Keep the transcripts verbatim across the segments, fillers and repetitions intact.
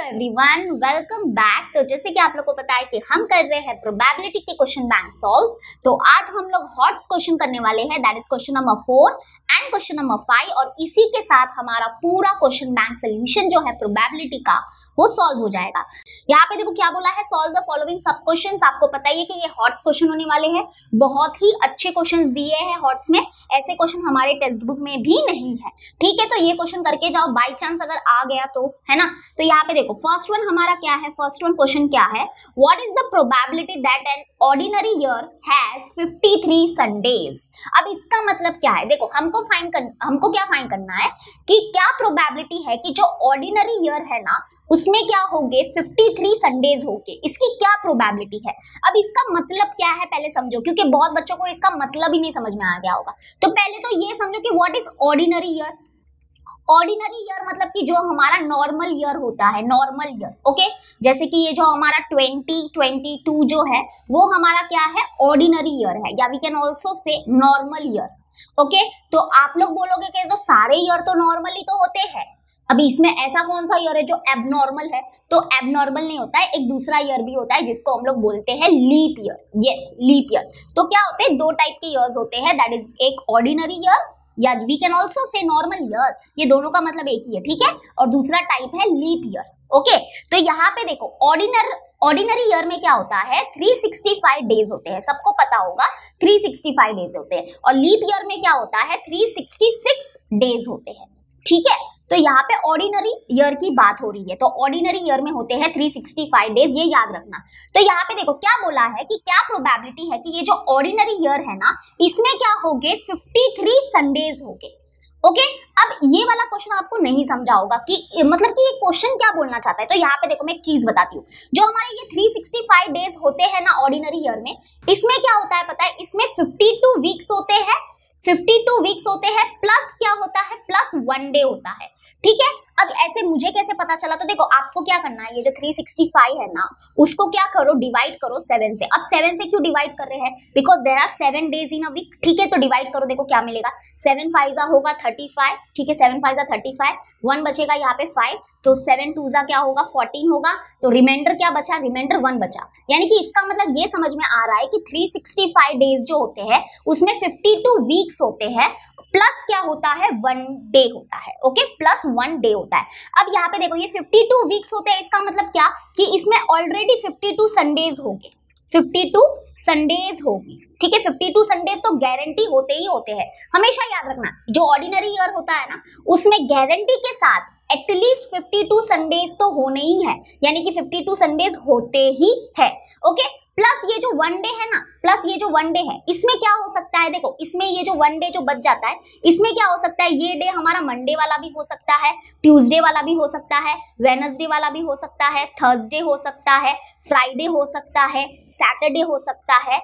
Hello everyone, welcome back. तो जैसे कि आप लोगों को पता है कि हम कर रहे हैं प्रोबेबिलिटी के क्वेश्चन बैंक सॉल्व। तो आज हम लोग हॉट्स क्वेश्चन करने वाले हैं, that is question number four and question number five. और इसी के साथ हमारा पूरा क्वेश्चन बैंक सोल्यूशन जो है प्रोबेबिलिटी का वो सॉल्व हो जाएगा। यहाँ पे देखो क्या बोला है, solve the following sub questions. आपको पता ही है कि ये हॉट्स क्वेश्चन होने वाले हैं। बहुत ही अच्छे क्वेश्चंस दिए हैं हॉट्स में, ऐसे क्वेश्चन हमारे टेक्स्ट बुक में भी नहीं है। ठीक है, तो ये क्वेश्चन करके जाओ बाय चांस अगर आ गया तो, है ना। तो यहाँ पे देखो फर्स्ट वन हमारा क्या है, फर्स्ट वन क्वेश्चन क्या है, what is the probability that an ordinary year has fifty three Sundays. अब इसका मतलब क्या है, देखो हमको फाइंड कर, हमको क्या फाइंड करना है कि क्या प्रोबेबिलिटी है कि जो ऑर्डिनरी ईयर है ना उसमें क्या होंगे फिफ्टी थ्री संडेज होंगे, इसकी क्या प्रोबेबिलिटी है। अब इसका मतलब क्या है पहले समझो, क्योंकि बहुत बच्चों को इसका मतलब ही नहीं समझ में आ गया होगा। तो पहले तो ये समझो कि what is ordinary year. Ordinary year मतलब कि जो हमारा नॉर्मल ईयर होता है, नॉर्मल ईयर। ओके, जैसे कि ये जो हमारा ट्वेंटी ट्वेंटी टू जो है वो हमारा क्या है, ऑर्डिनरी ईयर है, या we can also say normal year. Okay, तो आप लोग बोलोगे कि तो सारे ईयर तो नॉर्मली तो होते हैं, अभी इसमें ऐसा कौन सा ईयर है जो एबनॉर्मल है। तो एबनॉर्मल नहीं होता है, एक दूसरा ईयर भी होता है जिसको हम लोग बोलते हैं leap year. Yes, leap year. तो क्या होते हैं, दो टाइप के ईयर्स होते हैं, दैट इज एक ऑर्डिनरी ईयर या we can also say normal year. ये दोनों का मतलब एक ही है, ठीक है, और दूसरा टाइप है लीप ईयर। ओके, तो यहाँ पे देखो ऑर्डिनर ऑर्डिनरी ईयर में क्या होता है, थ्री सिक्स्टी फाइव डेज होते हैं, सबको पता होगा थ्री सिक्स्टी फाइव डेज होते हैं। और लीप ईयर में क्या होता है, थ्री सिक्स्टी सिक्स डेज होते हैं। ठीक है, तो यहाँ पे ऑर्डिनरी ईयर की बात हो रही है, तो ऑर्डिनरी ईयर में होते हैं थ्री सिक्स्टी फाइव डेज, ये याद रखना। तो यहाँ पे देखो क्या बोला है कि क्या प्रोबेबिलिटी है कि ये जो ऑर्डिनरी ईयर है ना इसमें क्या होंगे, फिफ्टी थ्री संडेज होंगे। ओके, अब ये वाला क्वेश्चन आपको नहीं समझा होगा कि मतलब कि ये क्वेश्चन क्या बोलना चाहता है। तो यहाँ पे देखो मैं एक चीज बताती हूँ, जो हमारे ये थ्री सिक्स्टी फाइव डेज होते हैं ना ऑर्डिनरी ईयर में, इसमें क्या होता है पता है, इसमें फिफ्टी टू वीक्स होते हैं, फिफ्टी टू वीक्स होते हैं, प्लस क्या होता है, प्लस वन डे होता है। ठीक है, अब ऐसे मुझे कैसे पता चला, तो देखो आपको क्या करना है, ये जो थ्री सिक्स्टी फाइव है ना उसको क्या करो, डिवाइड करो सेवन से। अब सेवन से क्यों डिवाइड कर रहे हैं, because there are seven days in a week. ठीक है, तो डिवाइड करो, देखो क्या मिलेगा, सेवन फाइजा होगा थर्टी फाइव। ठीक है, सेवन फाइजा थर्टी फाइव, वन बचेगा यहाँ पे फाइव, तो सेवन टूजा क्या होगा, फोर्टीन होगा। तो रिमाइंडर क्या बचा, रिमाइंडर वन बचा। यानी कि इसका मतलब ये समझ में आ रहा है कि थ्री सिक्स्टी फाइव डेज जो होते हैं उसमें फिफ्टी टू वीक्स होते हैं, प्लस क्या होता है, वन डे होता है। ओके, प्लस वन डे होता है। अब यहाँ पे देखो ये फिफ्टी टू वीक्स होते हैं, इसका मतलब क्या कि इसमें ऑलरेडी फिफ्टी टू संडेज होंगे, फिफ्टी टू संडेज होगी। ठीक है, फिफ्टी टू संडेज तो गारंटी होते ही होते हैं। हमेशा याद रखना जो ऑर्डिनरी ईयर होता है ना उसमें गारंटी के साथ एटलीस्ट फिफ्टी टू संडेज तो होने ही है, यानी कि फिफ्टी टू संडेज होते ही है। ओके, प्लस ये जो वन डे है ना, प्लस ये जो वन डे है, इसमें क्या हो सकता है, देखो इसमें ये जो वन डे जो बच जाता है इसमें क्या हो सकता है, ये डे हमारा मंडे वाला भी हो सकता है, ट्यूसडे वाला भी हो सकता है, वेडनेसडे वाला भी हो सकता है, थर्सडे हो सकता है, फ्राइडे हो सकता है, सैटरडे हो सकता है,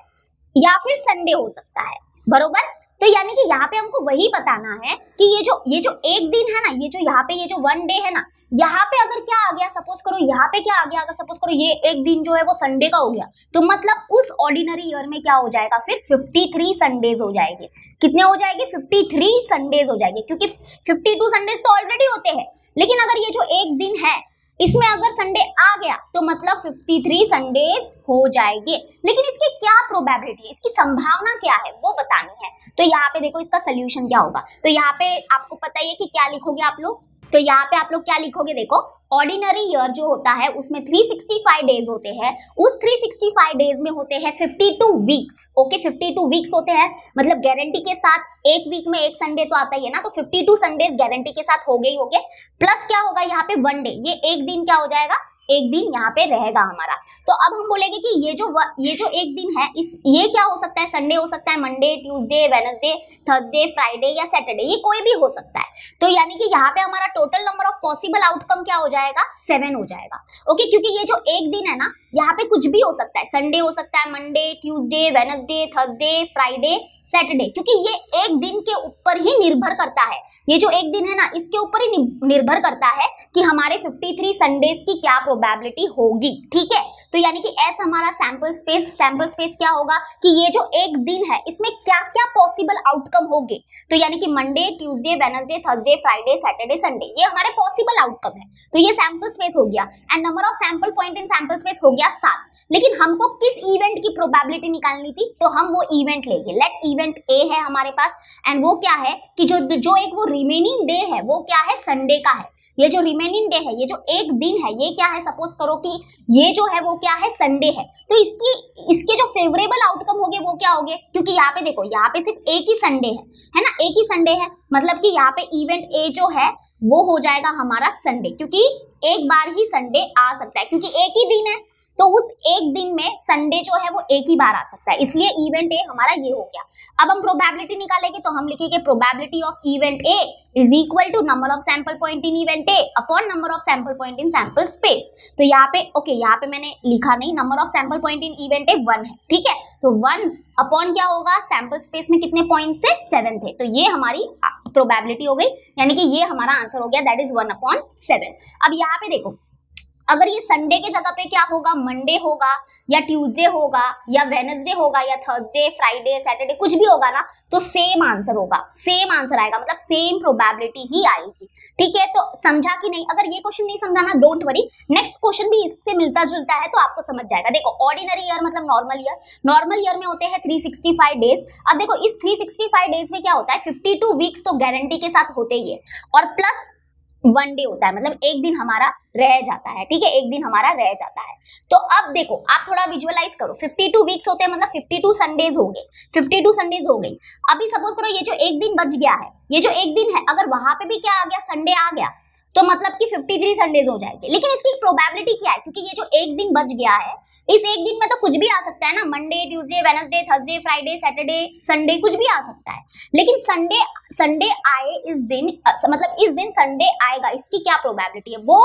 या फिर संडे हो सकता है। बरोबर, तो यानी कि यहाँ पे हमको वही बताना है कि ये जो ये जो एक दिन है ना, ये जो यहाँ पे ये जो वन डे है ना, यहाँ पे अगर क्या आ गया, सपोज करो यहाँ पे क्या आ गया, अगर सपोज करो ये एक दिन जो है वो संडे का हो गया, तो मतलब उस ऑर्डिनरी ईयर में क्या हो जाएगा, फिर फिफ्टी थ्री संडेज हो जाएंगे। कितने हो जाएंगे, फिफ्टी थ्री संडेज हो जाएंगे, क्योंकि फिफ्टी टू संडेज तो ऑलरेडी होते हैं, लेकिन अगर ये जो एक दिन है इसमें अगर संडे आ गया तो मतलब फिफ्टी थ्री संडेज हो जाएंगे। लेकिन इसकी क्या प्रोबेबिलिटी है, इसकी संभावना क्या है वो बतानी है। तो यहाँ पे देखो इसका सोल्यूशन क्या होगा, तो यहाँ पे आपको पता ही है कि क्या लिखोगे आप लोग, तो यहाँ पे आप लोग क्या लिखोगे, देखो ऑर्डिनरी ईयर जो होता है उसमें थ्री सिक्स्टी फाइव डेज होते हैं, उस थ्री सिक्स्टी फाइव डेज में होते हैं fifty two weeks. Okay, fifty two weeks होते हैं, मतलब गारंटी के साथ एक वीक में एक संडे तो आता ही है ना, तो फिफ्टी टू संडेज गारंटी के साथ हो गए ही हो गए, प्लस क्या होगा यहाँ पे वन डे, ये एक दिन क्या हो जाएगा, एक दिन यहाँ पे रहेगा हमारा। तो अब हम बोलेंगे कि ये जो ये जो एक दिन है इस ये क्या हो सकता है, संडे हो सकता है, Monday, Tuesday, Wednesday, Thursday, Friday या सैटरडे, ये कोई भी हो सकता है। तो यानी कि यहाँ पे हमारा total number of possible outcome क्या हो जाएगा, सेवन हो जाएगा। ओके, क्योंकि ये जो एक दिन है ना यहाँ पे कुछ भी हो सकता है, संडे हो सकता है, Monday, Tuesday, Wednesday, Thursday, Friday, Saturday, क्योंकि ये एक दिन के ऊपर ही निर्भर करता है, ये जो एक दिन है ना इसके ऊपर ही निर्भर करता है कि हमारे फिफ्टी थ्री संडेज की क्या प्रोबेबिलिटी होगी। ठीक है, तो यानी कि एस हमारा सैंपल स्पेस, सैंपल स्पेस क्या होगा कि ये जो एक दिन है इसमें क्या क्या पॉसिबल आउटकम होंगे, तो यानी कि Monday, Tuesday, Wednesday, Thursday, Friday, Saturday, Sunday, ये हमारे पॉसिबल आउटकम है। तो ये सैंपल स्पेस हो गया and number of sample point in sample space हो गया सात। लेकिन हमको किस इवेंट की प्रोबेबिलिटी निकालनी थी, तो हम वो इवेंट लेंगे। लेट इवेंट ए है हमारे पास एंड वो क्या है कि जो जो एक वो रिमेनिंग डे है वो क्या है, संडे का है। ये जो रिमेनिंग डे है, ये जो एक दिन है, ये क्या है, सपोज करो कि ये जो है वो क्या है, संडे है। तो इसकी इसके जो फेवरेबल आउटकम होंगे वो क्या होंगे, क्योंकि यहाँ पे देखो यहाँ पे सिर्फ एक ही संडे है, है ना, एक ही संडे है, मतलब कि यहाँ पे इवेंट ए जो है वो हो जाएगा हमारा संडे, क्योंकि एक बार ही संडे आ सकता है, क्योंकि एक ही दिन है तो उस एक दिन में संडे जो है वो एक ही बार आ सकता है, इसलिए इवेंट ए हमारा ये हो गया। अब हम प्रोबेबिलिटी निकालेंगे तो हम लिखेंगे probability of event A is equal to number of sample point in event A upon number of sample point in sample space. तो यहाँ पे ओके okay, यहाँ पे मैंने लिखा नहीं, number of sample point in event A one है, ठीक है, तो वन अपॉन क्या होगा, सैंपल स्पेस में कितने पॉइंट्स थे, सेवन थे, तो ये हमारी प्रोबेबिलिटी हो गई, यानी कि ये हमारा आंसर हो गया, that is one upon seven. अब यहाँ पे देखो अगर ये संडे के जगह पे क्या होगा, मंडे होगा या ट्यूसडे होगा या वेडनेसडे होगा या थर्सडे, फ्राइडे, सैटरडे, कुछ भी होगा ना, तो सेम आंसर होगा, सेम आंसर आएगा, मतलब सेम प्रोबेबिलिटी ही आएगी, ठीक है। तो समझा कि नहीं? अगर ये क्वेश्चन नहीं समझाना डोंट वरी, नेक्स्ट क्वेश्चन भी इससे मिलता जुलता है तो आपको समझ जाएगा। देखो ऑर्डिनरी ईयर मतलब नॉर्मल ईयर, नॉर्मल ईयर में होते हैं थ्री सिक्सटी फाइव डेज। अब देखो इस थ्री सिक्सटी फाइव डेज में क्या होता है, फिफ्टी टू वीक्स तो गारंटी के साथ होते ही है और प्लस वन डे होता है, मतलब एक दिन हमारा रह जाता है, ठीक है, एक दिन हमारा रह जाता है। तो अब देखो आप थोड़ा विजुअलाइज करो, फिफ्टी टू वीक्स होते हैं, मतलब फिफ्टी टू संडेज हो गए, फिफ्टी टू संडेज हो गई। अभी सपोज करो ये जो एक दिन बच गया है, ये जो एक दिन है अगर वहां पे भी क्या आ गया, संडे आ गया, तो मतलब कि फिफ्टी थ्री संडेज हो जाएंगे। लेकिन इसकी प्रोबेबिलिटी क्या है, क्योंकि ये जो एक दिन बच गया है इस एक दिन में तो कुछ भी आ सकता है ना, Monday, Tuesday, Wednesday, Thursday, Friday, Saturday, Sunday, कुछ भी आ सकता है। लेकिन संडे संडे आए इस दिन, मतलब इस दिन संडे आएगा, इसकी क्या प्रोबेबिलिटी है, वो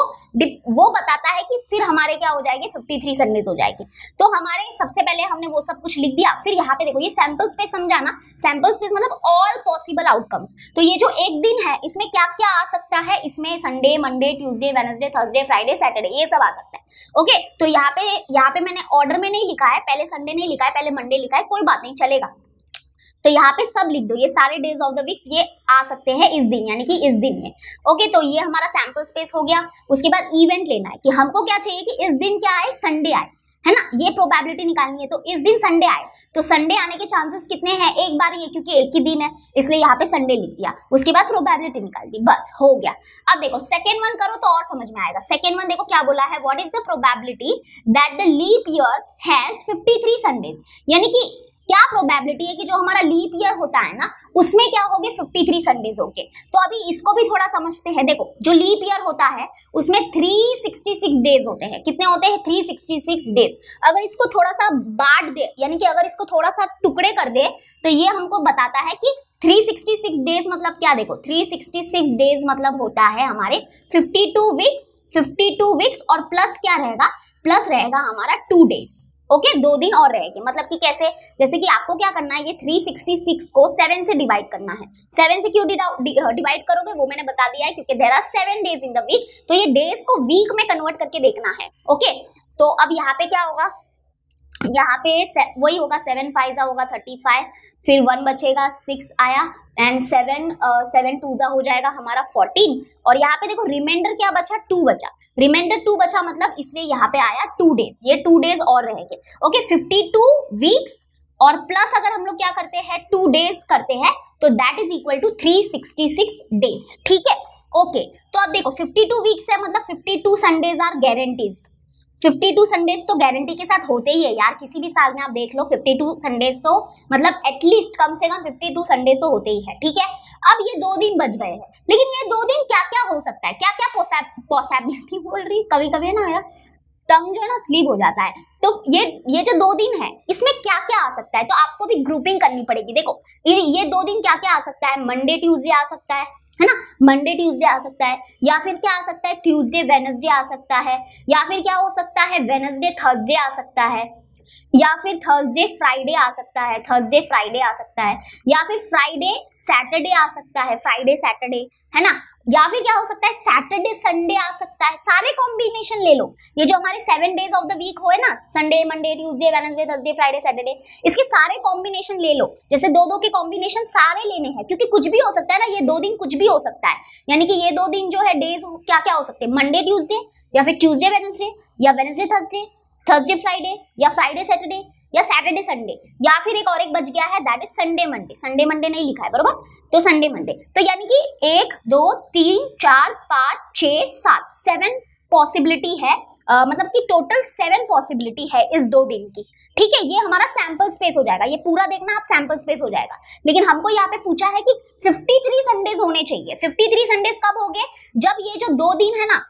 वो बताता है कि फिर हमारे क्या हो जाएंगे, फिफ्टी थ्री संडेज हो जाएंगे। तो हमारे सबसे पहले हमने वो सब कुछ लिख दिया। फिर यहाँ पे देखो ये सैंपल स्पेस समझा ना, सैंपल स्पेस मतलब ऑल पॉसिबल आउटकम्स। तो ये जो एक दिन है इसमें क्या क्या आ सकता है, इसमें Sunday, Monday, Tuesday, Wednesday, Thursday, Friday, Saturday, ये सब आ सकता है। ओके okay, तो यहाँ पे यहाँ पे मैंने ऑर्डर में नहीं लिखा है, पहले संडे नहीं लिखा है, पहले मंडे लिखा है, कोई बात नहीं चलेगा। तो यहाँ पे सब लिख दो, ये सारे डेज ऑफ द वीक्स ये आ सकते हैं इस दिन, यानी कि इस दिन में। ओके तो ये हमारा सैंपल स्पेस हो गया। उसके बाद इवेंट लेना है कि हमको क्या चाहिए कि इस दिन क्या आए, संडे आए, है ना, ये प्रोबेबिलिटी निकालनी है। तो इस दिन संडे आए तो संडे आने के चांसेस कितने हैं, एक बार ये, क्योंकि एक ही दिन है इसलिए यहाँ पे संडे लिख दिया, उसके बाद प्रोबेबिलिटी निकाल दी, बस हो गया। अब देखो सेकेंड वन करो तो और समझ में आएगा। सेकेंड वन देखो क्या बोला है, what is the probability that the leap year has fifty three Sundays, यानी कि क्या प्रोबेबिलिटी है कि जो हमारा लीप ईयर होता है ना उसमें क्या होंगे, फिफ्टी थ्री संडेज होंगे। तो अभी इसको भी थोड़ा समझते हैं। देखो जो लीप ईयर होता है उसमें थ्री सिक्सटी सिक्स डेज होते हैं, कितने होते हैं, थ्री सिक्सटी सिक्स डेज। अगर इसको थोड़ा सा बांट दे, यानी कि अगर इसको थोड़ा सा टुकड़े कर दे तो ये हमको बताता है कि थ्री सिक्सटी सिक्स डेज मतलब क्या, देखो थ्री सिक्सटी सिक्स डेज मतलब होता है हमारे fifty two weeks, fifty two weeks और प्लस क्या रहेगा, प्लस रहेगा हमारा टू डेज। ओके okay, दो दिन और रहेंगे, मतलब कि कैसे, जैसे कि आपको क्या करना है, ये थ्री सिक्सटी सिक्स को सेवन से डिवाइड करना है। सेवन से क्यों डिवाइड करोगे वो मैंने बता दिया है, क्योंकि there are seven days in the week, तो ये डेज को वीक में कन्वर्ट करके देखना है। Okay okay? तो अब यहाँ पे क्या होगा, यहाँ पे वही होगा, सेवन फाइव जा होगा थर्टी फाइव, फिर वन बचेगा सिक्स आया एंड सेवन सेवन टू जा हो जाएगा हमारा फोर्टीन, और यहाँ पे देखो रिमाइंडर क्या बचा, टू बचा, रिमाइंडर टू बचा, मतलब इसलिए यहाँ पे आया टू डेज, ये टू डेज और रहेंगे। ओके फिफ्टी टू वीक्स और प्लस अगर हम लोग क्या करते हैं, टू डेज करते हैं तो that is equal to three sixty six days, ठीक है। ओके तो अब देखो फिफ्टी टू वीक्स है, मतलब fifty two Sundays are guarantees, fifty two Sundays तो गारंटी के साथ होते ही है यार, किसी भी साल में आप देख लो फिफ्टी टू संडेज तो, मतलब एटलीस्ट कम से कम फिफ्टी टू संडेज तो होते ही है, ठीक है। अब ये दो दिन बच गए हैं, लेकिन ये दो दिन क्या क्या हो सकता है, क्या क्या पॉसिबिलिटी बोल रही, कभी कभी है ना मेरा टंग जो है ना स्लीप हो जाता है। तो ये ये जो दो दिन है इसमें क्या क्या आ सकता है, तो आपको भी ग्रुपिंग करनी पड़ेगी। देखो ये दो दिन क्या क्या आ सकता है, मंडे ट्यूजडे आ सकता है है ना, मंडे ट्यूसडे आ सकता है, या फिर क्या आ सकता है, ट्यूसडे वेडनेसडे आ सकता है, या फिर क्या हो सकता है, वेडनेसडे थर्सडे आ सकता है, या फिर थर्सडे फ्राइडे आ सकता है, थर्सडे फ्राइडे आ सकता है, या फिर फ्राइडे सैटरडे आ सकता है, फ्राइडे सैटरडे, है ना, या फिर क्या हो सकता है सैटरडे संडे आ सकता है, सारे कॉम्बिनेशन ले लो। ये जो हमारे seven days of the week हो ना, Sunday Monday Tuesday Wednesday Thursday Friday Saturday, इसके सारे कॉम्बिनेशन ले लो। जैसे दो दो के कॉम्बिनेशन सारे लेने हैं क्योंकि कुछ भी हो सकता है ना, ये दो दिन कुछ भी हो सकता है। यानी कि ये दो दिन जो है डेज क्या क्या हो सकते हैं, मंडे ट्यूजडे या फिर ट्यूजडे वेडनेसडे या वेडनेसडे थर्सडे, थर्सडे फ्राइडे या फ्राइडे सैटरडे या सैटरडे संडे, या फिर एक और एक बच गया है that is Sunday Monday. Sunday Monday नहीं लिखा है बरोबर, तो संडे मंडे। तो यानी कि एक दो तीन चार पाँच छः सात, सेवन पॉसिबिलिटी है। Uh, मतलब कि टोटल सेवन पॉसिबिलिटी है इस दो दिन की। ठीक है, ये हमारा सैंपल स्पेस हो जाएगा, ये पूरा देखना आप सैंपल स्पेस हो जाएगा। लेकिन हमको यहाँ पे पूछा है कि तिरेपन संडेज होने चाहिए। तिरेपन संडेज कब हो गए, जब ये जो दो दिन है ना,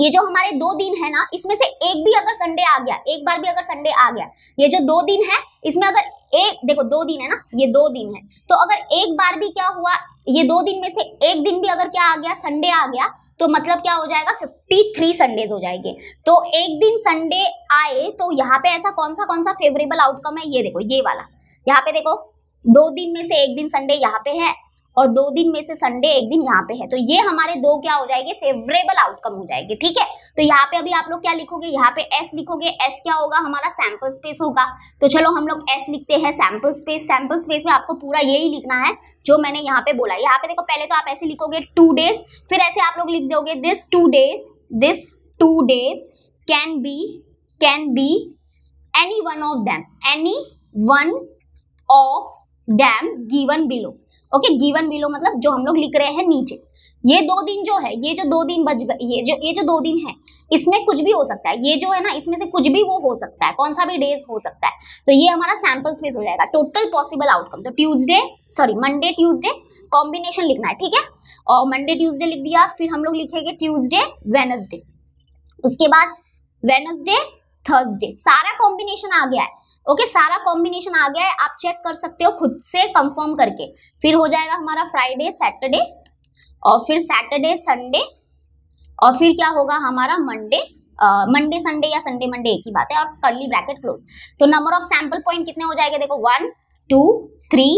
ये जो हमारे दो दिन है ना, इसमें से एक भी अगर संडे आ गया, एक बार भी अगर संडे आ गया, ये जो दो दिन है इसमें अगर एक, देखो दो दिन है ना, ये दो दिन है, तो अगर एक बार भी क्या हुआ, ये दो दिन में से एक दिन भी अगर क्या आ गया संडे आ गया, तो मतलब क्या हो जाएगा तिरेपन संडेज हो जाएंगे। तो एक दिन संडे आए तो यहाँ पे ऐसा कौन सा कौन सा फेवरेबल आउटकम है, ये देखो ये वाला, यहाँ पे देखो दो दिन में से एक दिन संडे यहाँ पे है और दो दिन में से संडे एक दिन यहाँ पे है, तो ये हमारे दो क्या हो जाएंगे, फेवरेबल आउटकम हो जाएंगे। ठीक है, तो यहाँ पे अभी आप लोग क्या लिखोगे, यहाँ पे एस लिखोगे। एस क्या होगा, हमारा सैंपल स्पेस होगा। तो चलो हम लोग एस लिखते हैं, सैंपल स्पेस। सैंपल स्पेस में आपको पूरा यही लिखना है जो मैंने यहाँ पे बोला। यहाँ पे देखो पहले तो आप ऐसे लिखोगे टू डेज, फिर ऐसे आप लोग लिख दोगे this two days, this two days can be, can be any one of them, any one of them given below. Okay, given below मतलब जो हम लोग लिख रहे हैं नीचे। ये दो दिन जो है, ये जो दो दिन बच गए, ये जो ये जो दो दिन है इसमें कुछ भी हो सकता है। ये जो है ना, इसमें से कुछ भी वो हो सकता है, कौन सा भी डेज हो सकता है। तो ये हमारा सैंपल स्पेस हो जाएगा, टोटल पॉसिबल आउटकम। तो Tuesday sorry Monday Tuesday combination लिखना है। ठीक है, और मंडे ट्यूसडे लिख दिया, फिर हम लोग लिखेंगे ट्यूसडे वेडनेसडे, उसके बाद वेडनेसडे थर्सडे। सारा कॉम्बिनेशन आ गया है। ओके okay, सारा कॉम्बिनेशन आ गया है, आप चेक कर सकते हो खुद से कंफर्म करके। फिर हो जाएगा हमारा फ्राइडे सैटरडे, और फिर सैटरडे संडे, और फिर क्या होगा हमारा मंडे मंडे संडे या संडे मंडे, एक ही बात है, और कर्ली ब्रैकेट क्लोज। तो नंबर ऑफ सैंपल पॉइंट कितने हो जाएंगे, देखो one two three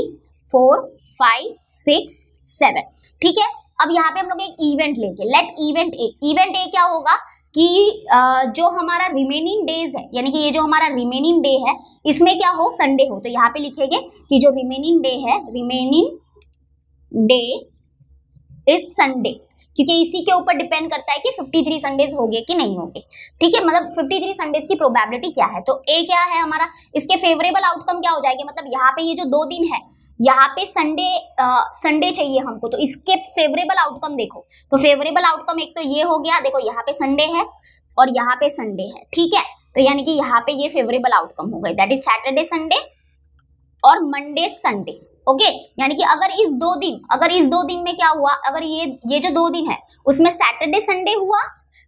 four five six seven. ठीक है, अब यहाँ पे हम लोग एक इवेंट लेंगे, let event A. Event A क्या होगा कि जो हमारा रिमेनिंग डेज है, यानी कि ये जो हमारा रिमेनिंग डे है इसमें क्या हो, संडे हो। तो यहाँ पे लिखेंगे कि जो रिमेनिंग डे है, रिमेनिंग डे इज संडे, क्योंकि इसी के ऊपर डिपेंड करता है कि तिरेपन संडेज हो गए कि नहीं हो गए। ठीक है, मतलब तिरेपन संडेज की प्रोबेबिलिटी क्या है। तो ए क्या है हमारा, इसके फेवरेबल आउटकम क्या हो जाएंगे, मतलब यहाँ पे ये जो दो दिन है यहाँ पे संडे संडे चाहिए हमको, तो इसके फेवरेबल आउटकम देखो। तो फेवरेबल आउटकम एक तो ये हो गया, देखो यहाँ पे संडे है और यहाँ पे संडे है। ठीक है, तो यानी कि यहाँ पे ये फेवरेबल आउटकम हो गए, दैट इज सैटरडे संडे और मंडे संडे। ओके, यानी कि अगर इस दो दिन अगर इस दो दिन में क्या हुआ, अगर ये ये जो दो दिन है उसमें सैटरडे संडे हुआ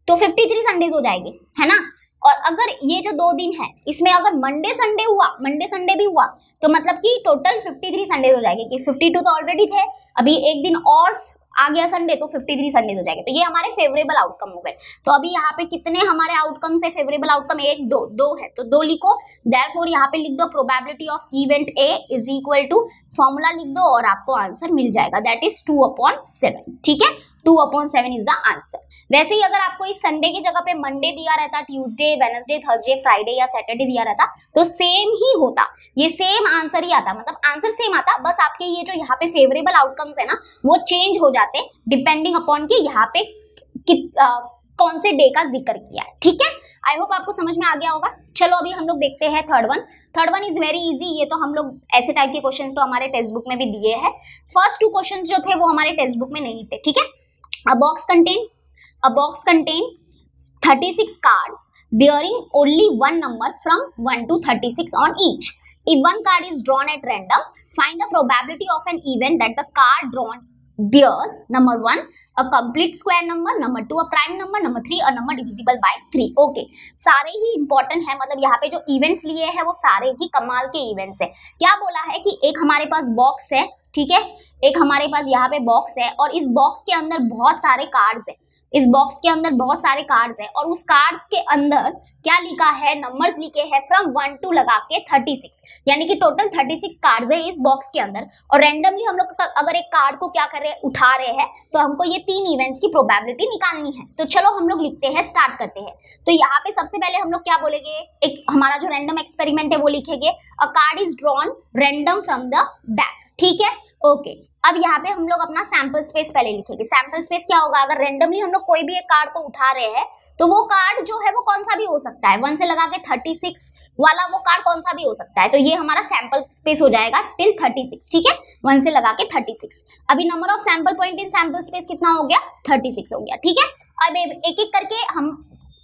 तो तिरेपन संडेज हो जाएंगे, है ना। और अगर ये जो दो दिन है इसमें अगर मंडे संडे हुआ, मंडे संडे भी हुआ, तो मतलब कि टोटल तिरेपन संडेज हो जाएंगे, कि बावन तो ऑलरेडी थे, अभी एक दिन और आ गया संडे तो तिरेपन संडेज हो जाएंगे। तो ये हमारे फेवरेबल आउटकम हो गए। तो अभी यहाँ पे कितने हमारे आउटकम से फेवरेबल आउटकम, एक दो दो है, तो दो लिखो। देयरफॉर यहाँ पे लिख दो probability of event A is equal to, formula लिख दो और आपको आंसर मिल जाएगा, that is two upon seven. ठीक है, two upon seven is the answer. वैसे ही अगर आपको इस संडे की जगह पे मंडे दिया रहता, ट्यूसडे वेडनेसडे थर्सडे फ्राइडे या सैटरडे दिया रहता, तो सेम ही होता, ये सेम आंसर ही आता, मतलब आंसर सेम आता, बस आपके ये जो यहाँ पे फेवरेबल आउटकम्स है ना वो चेंज हो जाते डिपेंडिंग अपॉन कि यहाँ पे कि, आ, कौन से डे का जिक्र किया। ठीक है, आई होप आपको समझ में आ गया होगा। चलो अभी हम लोग देखते हैं third one. Third one is very easy, ये तो हम लोग ऐसे टाइप के क्वेश्चंस तो हमारे टेक्स्ट बुक में भी दिए हैं। फर्स्ट टू क्वेश्चंस जो थे वो हमारे टेक्स्ट बुक में नहीं थे। ठीक है, A box contain a box contain thirty-six cards bearing only one number from one to thirty-six on each. If one card is drawn at random, find the probability of an event that the card drawn bears: number one, a complete square number; number two, a prime number; number three, a number divisible by three. Okay, सारे ही important है, मतलब यहाँ पे जो events लिए हैं वो सारे ही कमाल के इवेंट्स है। क्या बोला है कि एक हमारे पास बॉक्स है, ठीक है, एक हमारे पास यहाँ पे बॉक्स है और इस बॉक्स के अंदर बहुत सारे कार्ड्स है। इस बॉक्स के अंदर बहुत सारे कार्ड्स हैं और उस कार्ड्स के अंदर क्या लिखा है, नंबर्स लिखे हैं फ्रॉम वन टू लगा के थर्टी सिक्स, यानी कि टोटल थर्टी सिक्स कार्ड्स हैं इस बॉक्स के अंदर। और रैंडमली हम लोग अगर एक कार्ड को क्या कर रहे हैं, उठा रहे हैं, तो हमको ये तीन इवेंट्स की प्रोबेबिलिटी निकालनी है। तो चलो हम लोग लिखते हैं, स्टार्ट करते हैं। तो यहाँ पे सबसे पहले हम लोग क्या बोलेंगे, एक हमारा जो रैंडम एक्सपेरिमेंट है वो लिखेंगे, a card is drawn random from the back. ठीक है, ओके okay. अब यहाँ पे हम लोग अपना सैंपल स्पेस पहले लिखेंगे। सैंपल स्पेस क्या होगा, अगर रेंडमली हम लोग कोई भी एक कार्ड को उठा रहे हैं तो वो कार्ड जो है वो कौन सा भी हो सकता है, वन से लगा के थर्टी सिक्स वाला वो कार्ड कौन सा भी हो सकता है। तो ये हमारा सैंपल स्पेस हो जाएगा टिल थर्टी सिक्स। ठीक है, वन से लगा के थर्टी सिक्स। अभी number of sample point in sample space कितना हो गया, थर्टी सिक्स हो गया। ठीक है, अब एक एक करके हम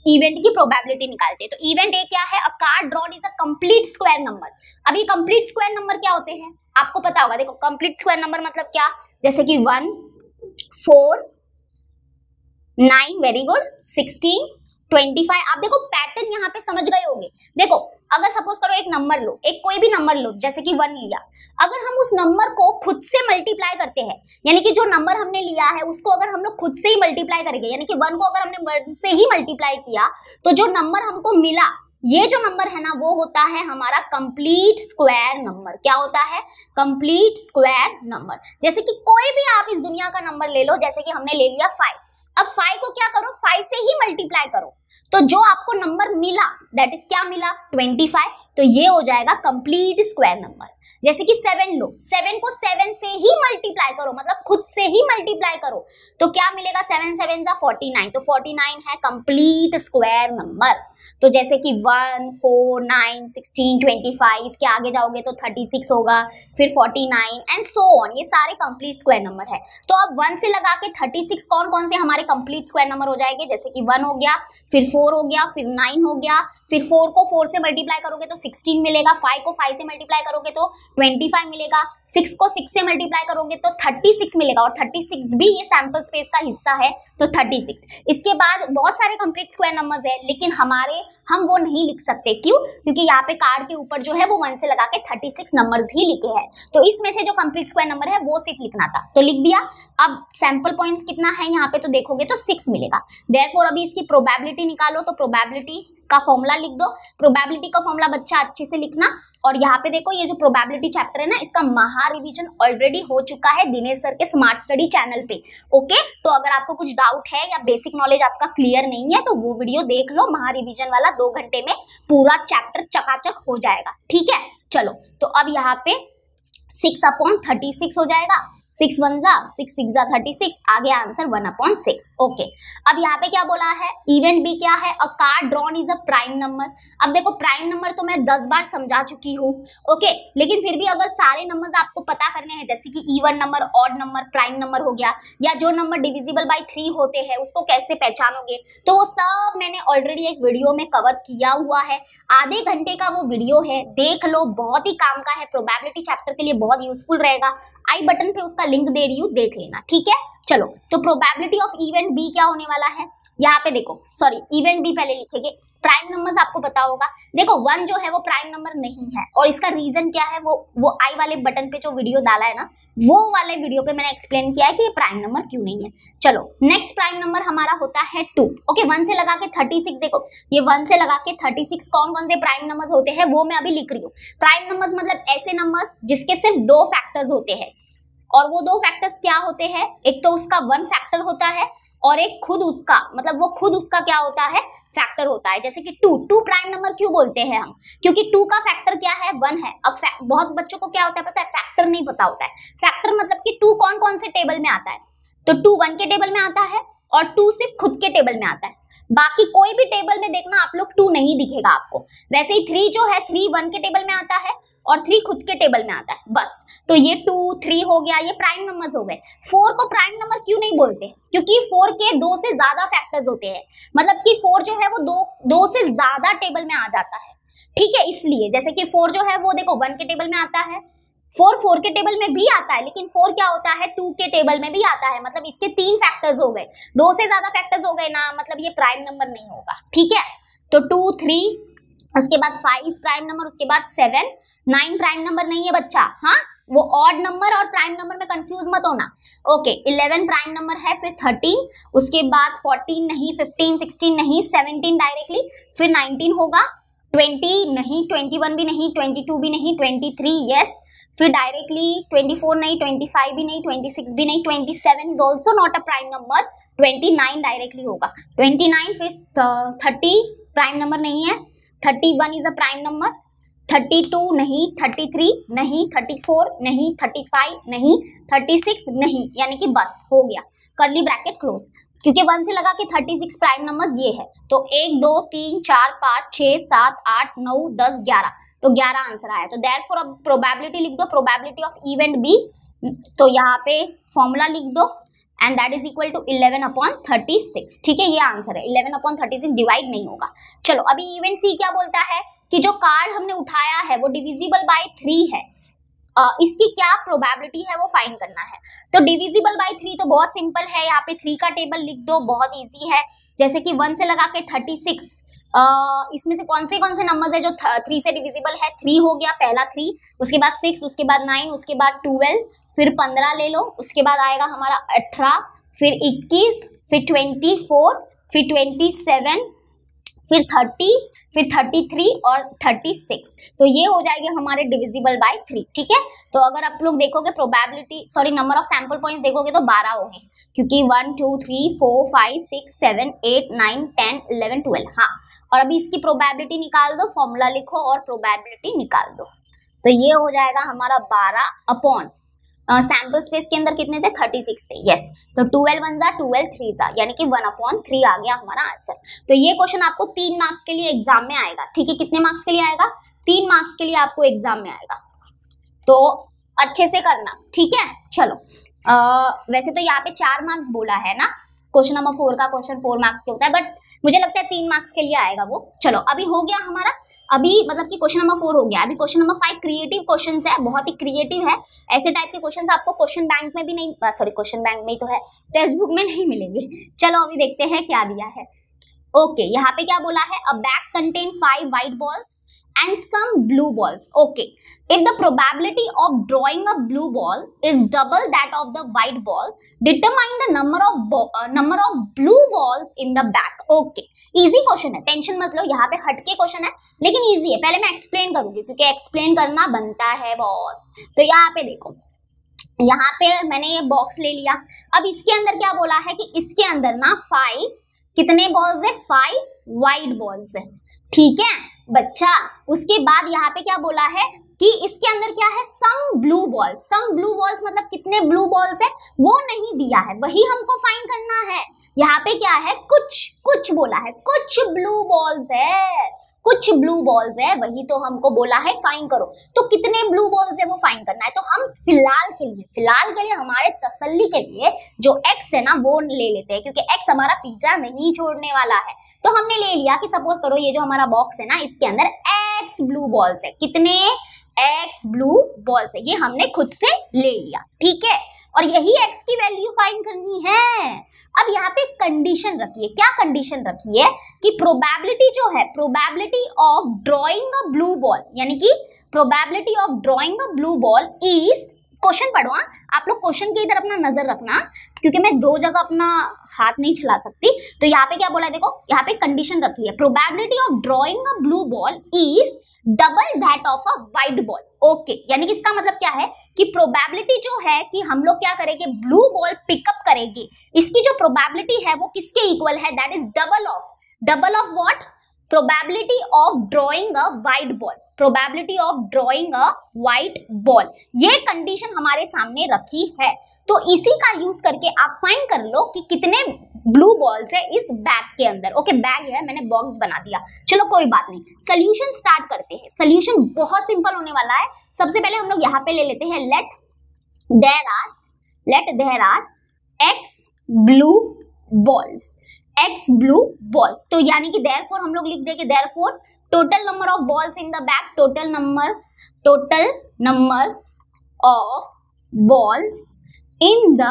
इवेंट की प्रोबेबिलिटी निकालते हैं। तो इवेंट ए क्या है, a card drawn is a complete square number. अभी कंप्लीट स्क्वायर नंबर क्या होते हैं आपको पता होगा। देखो कंप्लीट स्क्वायर नंबर मतलब क्या, जैसे कि one, four, nine, very good, sixteen, twenty five. आप देखो पैटर्न यहाँ पे समझ गए होंगे। देखो अगर सपोज करो एक नंबर लो, एक कोई भी नंबर लो, जैसे कि वन लिया, अगर हम उस नंबर को खुद से मल्टीप्लाई करते हैं, यानी कि जो नंबर हमने लिया है उसको अगर हम लोग खुद से ही मल्टीप्लाई करेंगे, यानी कि वन को अगर हमने वन से ही मल्टीप्लाई किया तो जो नंबर हमको मिला, ये जो नंबर है ना, वो होता है हमारा कंप्लीट स्क्वायर नंबर। क्या होता है, कंप्लीट स्क्वायर नंबर। जैसे कि कोई भी आप इस दुनिया का नंबर ले लो, जैसे कि हमने ले लिया फाइव। अब फाइव को क्या करो, फाइव से ही मल्टीप्लाई करो, तो जो आपको नंबर मिला दैट इज क्या मिला, ट्वेंटी फाइव। तो ये हो जाएगा कंप्लीट स्क्वायर नंबर। जैसे कि सेवन लो, सेवन को सेवन से ही मल्टीप्लाई करो, मतलब खुद से ही मल्टीप्लाई करो, तो क्या मिलेगा, सेवन सेवन जा फोर्टी नाइन। तो फोर्टी नाइन है कंप्लीट स्क्वायर नंबर। तो जैसे कि one, four, nine, sixteen, twenty five, इसके आगे जाओगे तो थर्टी सिक्स होगा, फिर forty nine and so on. ये सारे कंप्लीट स्क्वायर नंबर है। तो अब वन से लगा के थर्टी सिक्स कौन कौन से हमारे कंप्लीट स्क्वायर नंबर हो जाएंगे, जैसे कि वन हो गया, फिर फोर हो गया, फिर नाइन हो गया, फिर फोर को फोर से मल्टीप्लाई करोगे तो सिक्सटीन मिलेगा, फाइव को फाइव से मल्टीप्लाई करोगे तो ट्वेंटी फाइव मिलेगा, सिक्स को सिक्स से मल्टीप्लाई करोगे तो थर्टी सिक्स मिलेगा, और थर्टी सिक्स भी ये सैंपल स्पेस का हिस्सा है, तो थर्टी सिक्स। इसके बाद बहुत सारे कंप्लीट स्क्वायर नंबर्स है, लेकिन हमारे हम वो नहीं लिख सकते। क्यों, क्योंकि यहाँ पे कार्ड के ऊपर जो है वो वन से लगा के थर्टी सिक्स नंबर्स ही लिखे हैं। तो इसमें से जो कंप्लीट स्क्वायर नंबर है वो सिर्फ लिखना था, तो लिख दिया। अब सैंपल पॉइंट्स कितना है यहाँ पे, तो देखोगे तो सिक्स मिलेगा। देयरफॉर अभी इसकी प्रोबेबिलिटी निकालो, तो प्रोबेबिलिटी का फॉर्मूला लिख दो। प्रोबेबिलिटी का फॉर्मूला बच्चा अच्छे से लिखना। और यहाँ पे देखो ये जो प्रोबेबिलिटी चैप्टर है ना, इसका महा रिवीजन ऑलरेडी हो चुका है दिनेश सर के स्मार्ट स्टडी चैनल पे। ओके, तो अगर आपको कुछ डाउट है या बेसिक नॉलेज आपका क्लियर नहीं है तो वो वीडियो देख लो, महा रिवीजन वाला, दो घंटे में पूरा चैप्टर चकाचक हो जाएगा। ठीक है, चलो तो अब यहाँ पे सिक्स अपॉन थर्टी सिक्स हो जाएगा, सिक्स वन जा सिक्स, सिक्स जा थर्टी सिक्स, आगे answer one upon six. Okay, अब यहाँ पे क्या बोला है, इवेंट भी क्या है, a card drawn is a prime number. अब देखो प्राइम नंबर तो मैं दस बार समझा चुकी हूँ, ओके, लेकिन फिर भी अगर सारे नंबर्स आपको पता करने हैं, जैसे कि even number, odd number, prime number हो गया, या जो नंबर डिविजिबल बाई थ्री होते हैं उसको कैसे पहचानोगे, तो वो सब मैंने ऑलरेडी एक वीडियो में कवर किया हुआ है। आधे घंटे का वो वीडियो है, देख लो, बहुत ही काम का है, प्रोबेबिलिटी चैप्टर के लिए बहुत यूजफुल रहेगा। आई बटन पे उसका लिंक दे रही हूँ, देख लेना। ठीक है, चलो तो प्रोबेबिलिटी ऑफ इवेंट बी क्या होने वाला है, यहाँ पे देखो, सॉरी इवेंट बी पहले लिखेंगे। प्राइम नंबर्स आपको पता होगा, देखो वन जो है वो प्राइम नंबर नहीं है, और इसका रीजन क्या है, वो वो आई वाले बटन पे जो वीडियो डाला है ना, वो वाले वीडियो पे मैंने एक्सप्लेन किया है कि ये प्राइम नंबर क्यों नहीं है। चलो नेक्स्ट प्राइम नंबर हमारा होता है टू। ओके, वन से लगा के थर्टी सिक्स, देखो ये वन से लगा के थर्टी सिक्स कौन कौन से प्राइम नंबर्स होते हैं वो मैं अभी लिख रही हूँ। प्राइम नंबर्स मतलब ऐसे नंबर्स जिसके सिर्फ दो फैक्टर्स होते हैं, और वो दो फैक्टर्स क्या होते हैं, एक तो उसका वन फैक्टर होता है और एक खुद उसका, मतलब वो खुद उसका क्या होता है, फैक्टर होता है। जैसे कि टू, टू प्राइम नंबर क्यों बोलते हैं हम, क्योंकि टू का फैक्टर क्या है, वन है। अब बहुत बच्चों को क्या होता है पता है, फैक्टर नहीं पता होता है। फैक्टर मतलब कि टू कौन कौन से टेबल में आता है, तो टू वन के टेबल में आता है और टू सिर्फ खुद के टेबल में आता है, बाकी कोई भी टेबल में देखना आप लोग टू नहीं दिखेगा आपको। वैसे ही थ्री जो है, थ्री वन के टेबल में आता है और थ्री खुद के टेबल में आता है, बस। तो ये टू, थ्री हो गया, ये प्राइम नंबर्स हो गए। फोर को प्राइम नंबर क्यों नहीं बोलते, क्योंकि फोर के दो से ज्यादा फैक्टर्स होते हैं, मतलब कि फोर जो है वो दो दो से ज्यादा टेबल में आ जाता है। ठीक है, इसलिए जैसे कि फोर जो है वो देखो वन के टेबल में आता है, फोर फोर के टेबल में भी आता है, लेकिन फोर क्या होता है, टू के टेबल में भी आता है, मतलब इसके तीन फैक्टर्स हो गए, दो से ज्यादा फैक्टर्स हो गए ना, मतलब ये प्राइम नंबर नहीं होगा। ठीक है, तो टू, थ्री, उसके बाद फाइव प्राइम नंबर, उसके बाद सेवन, नाइन प्राइम नंबर नहीं है बच्चा। हाँ, वो ऑड नंबर और प्राइम नंबर में कंफ्यूज मत होना। ओके, इलेवन प्राइम नंबर है, फिर थर्टीन, उसके बाद फोर्टीन नहीं, फिफ्टीन, सिक्सटीन नहीं, सेवनटीन डायरेक्टली, फिर नाइनटीन होगा, ट्वेंटी नहीं, ट्वेंटी वन भी नहीं, ट्वेंटी टू भी नहीं, ट्वेंटी थ्री यस, फिर डायरेक्टली ट्वेंटी फोर नहीं, ट्वेंटी फाइव भी नहीं, ट्वेंटी सिक्स भी नहीं, twenty seven is also not a prime number, twenty nine directly होगा, ट्वेंटी नाइन, फिर थर्टी प्राइम नंबर नहीं है, thirty one is a prime number, thirty two नहीं, थर्टी थ्री नहीं, थर्टी फोर नहीं, थर्टी फाइव नहीं, थर्टी सिक्स नहीं, यानी कि बस हो गया, करली ब्रैकेट क्लोज, क्योंकि वन से लगा कि थर्टी सिक्स प्राइम नंबर्स ये है, तो एक दो तीन चार पाँच छः सात आठ नौ दस ग्यारह, तो ग्यारह आंसर आया। तो देयरफॉर अब प्रोबेबिलिटी लिख दो, प्रोबेबिलिटी ऑफ इवेंट बी, तो यहाँ पे फॉर्मूला लिख दो and that is equal to eleven upon thirty six, ठीक है, ये आंसर है, eleven upon thirty six divide नहीं होगा। चलो अभी इवेंट सी क्या बोलता है कि जो कार्ड हमने उठाया है वो डिविजिबल बाय थ्री है, आ, इसकी क्या प्रोबेबिलिटी है वो फाइंड करना है। तो डिविजिबल बाय थ्री तो बहुत सिंपल है, यहाँ पे थ्री का टेबल लिख दो, बहुत इजी है, जैसे कि वन से लगा के थर्टी सिक्स, इसमें से कौन से कौन से नंबर्स है जो थ्री से डिविजिबल है, थ्री हो गया पहला थ्री, उसके बाद सिक्स, उसके बाद नाइन, उसके बाद ट्वेल्व, फिर पंद्रह ले लो, उसके बाद आएगा हमारा अठारह, फिर इक्कीस, फिर ट्वेंटी फोर, फिर ट्वेंटी सेवन, फिर थर्टी, फिर थर्टी थ्री और थर्टी सिक्स, तो ये हो जाएगी हमारे डिविजिबल बाय थ्री, ठीक है। तो अगर आप लोग देखोगे probability sorry number of sample points देखोगे तो बारह होंगे, क्योंकि one two three four five six seven eight nine ten eleven twelve, हाँ, और अभी इसकी प्रोबेबिलिटी निकाल दो, फॉर्मूला लिखो और प्रोबेबिलिटी निकाल दो, तो ये हो जाएगा हमारा बारह अपॉन सैम्पल स्पेस के अंदर कितने थे, थर्टी सिक्स थे, यस, तो ट्वेल्व वन जा ट्वेल्व थ्री जा, यानी कि वन अपॉन थ्री आ गया हमारा आंसर। तो ये क्वेश्चन आपको तीन मार्क्स के लिए एग्जाम में आएगा, ठीक है, कितने मार्क्स के लिए आएगा, तीन मार्क्स के लिए आपको एग्जाम में आएगा, तो अच्छे से करना, ठीक है। चलो आ, वैसे तो यहाँ पे चार मार्क्स बोला है ना, क्वेश्चन नंबर फोर का क्वेश्चन फोर मार्क्स के होता है, बट मुझे लगता है तीन मार्क्स के लिए आएगा वो। चलो अभी हो गया हमारा, अभी मतलब कि क्वेश्चन नंबर फोर हो गया, अभी question number five creative questions है, बहुत ही क्रिएटिव है, ऐसे टाइप के क्वेश्चंस आपको क्वेश्चन बैंक में भी नहीं, सॉरी क्वेश्चन बैंक में ही तो है, टेक्स्ट बुक में नहीं मिलेंगे। चलो अभी देखते हैं क्या दिया है। ओके, यहाँ पे क्या बोला है, a bag contain five white balls and some blue balls. Okay, if the probability of drawing a blue ball is double that of the white ball, determine the number of ball, uh, number of blue balls in the bag. Okay, easy question है, tension मत लो, यहाँ पे हटके question है लेकिन easy है, पहले मैं explain करूँगी क्योंकि explain करना बनता है बॉस। तो यहाँ पे देखो, यहाँ पे मैंने ये बॉक्स ले लिया, अब इसके अंदर क्या बोला है कि इसके अंदर ना फाइव कितने बॉल्स है, फाइव व्हाइट बॉल्स है, ठीक है बच्चा। उसके बाद यहाँ पे क्या बोला है कि इसके अंदर क्या है, some blue balls, some blue balls मतलब कितने ब्लू बॉल्स है वो नहीं दिया है, वही हमको फाइंड करना है। यहाँ पे क्या है, कुछ कुछ बोला है, कुछ ब्लू बॉल्स है, कुछ ब्लू बॉल्स है, वही तो हमको बोला है फाइंड करो, तो कितने ब्लू बॉल्स है वो फाइंड करना है। तो हम फिलहाल के लिए फिलहाल के लिए हमारे तसल्ली के लिए जो एक्स है ना वो ले लेते हैं, क्योंकि एक्स हमारा पीछा नहीं छोड़ने वाला है। तो हमने ले लिया कि सपोज करो ये जो हमारा बॉक्स है ना इसके अंदर एक्स ब्लू बॉल्स है, कितने एक्स ब्लू बॉल्स है, ये हमने खुद से ले लिया, ठीक है, और यही एक्स की वैल्यू फाइंड करनी है। अब यहाँ पे कंडीशन रखिए, क्या कंडीशन रखिए कि प्रोबेबिलिटी जो है, probability of drawing a blue ball, यानी कि probability of drawing a blue ball is, question पढ़ो आप लोग, क्वेश्चन की इधर अपना नजर रखना क्योंकि मैं दो जगह अपना हाथ नहीं चला सकती। तो यहाँ पे क्या बोला है? देखो यहाँ पे कंडीशन रखी है, probability of drawing a blue ball is double that of a white ball. Okay, यानी कि इसका मतलब क्या है कि प्रोबेबिलिटी जो है कि हम लोग क्या करेंगे, ब्लू बॉल पिकअप करेंगे, इसकी जो प्रोबेबिलिटी है वो किसके इक्वल है, that is double of, double of what, probability of drawing a white ball, probability of drawing a white ball, ये कंडीशन हमारे सामने रखी है। तो इसी का यूज करके आप फाइंड कर लो कि कितने ब्लू बॉल्स है इस बैग के अंदर। ओके, बैग है, मैंने बॉक्स बना दिया, चलो कोई बात नहीं। सॉल्यूशन स्टार्ट करते हैं, सॉल्यूशन बहुत सिंपल होने वाला है। सबसे पहले हम लोग यहाँ पे ले लेते हैं, let there are let there are x blue balls, x blue balls, तो यानी कि देयरफॉर हम लोग लिख देंगे, therefore total number of balls in the bag, total number total number of balls in the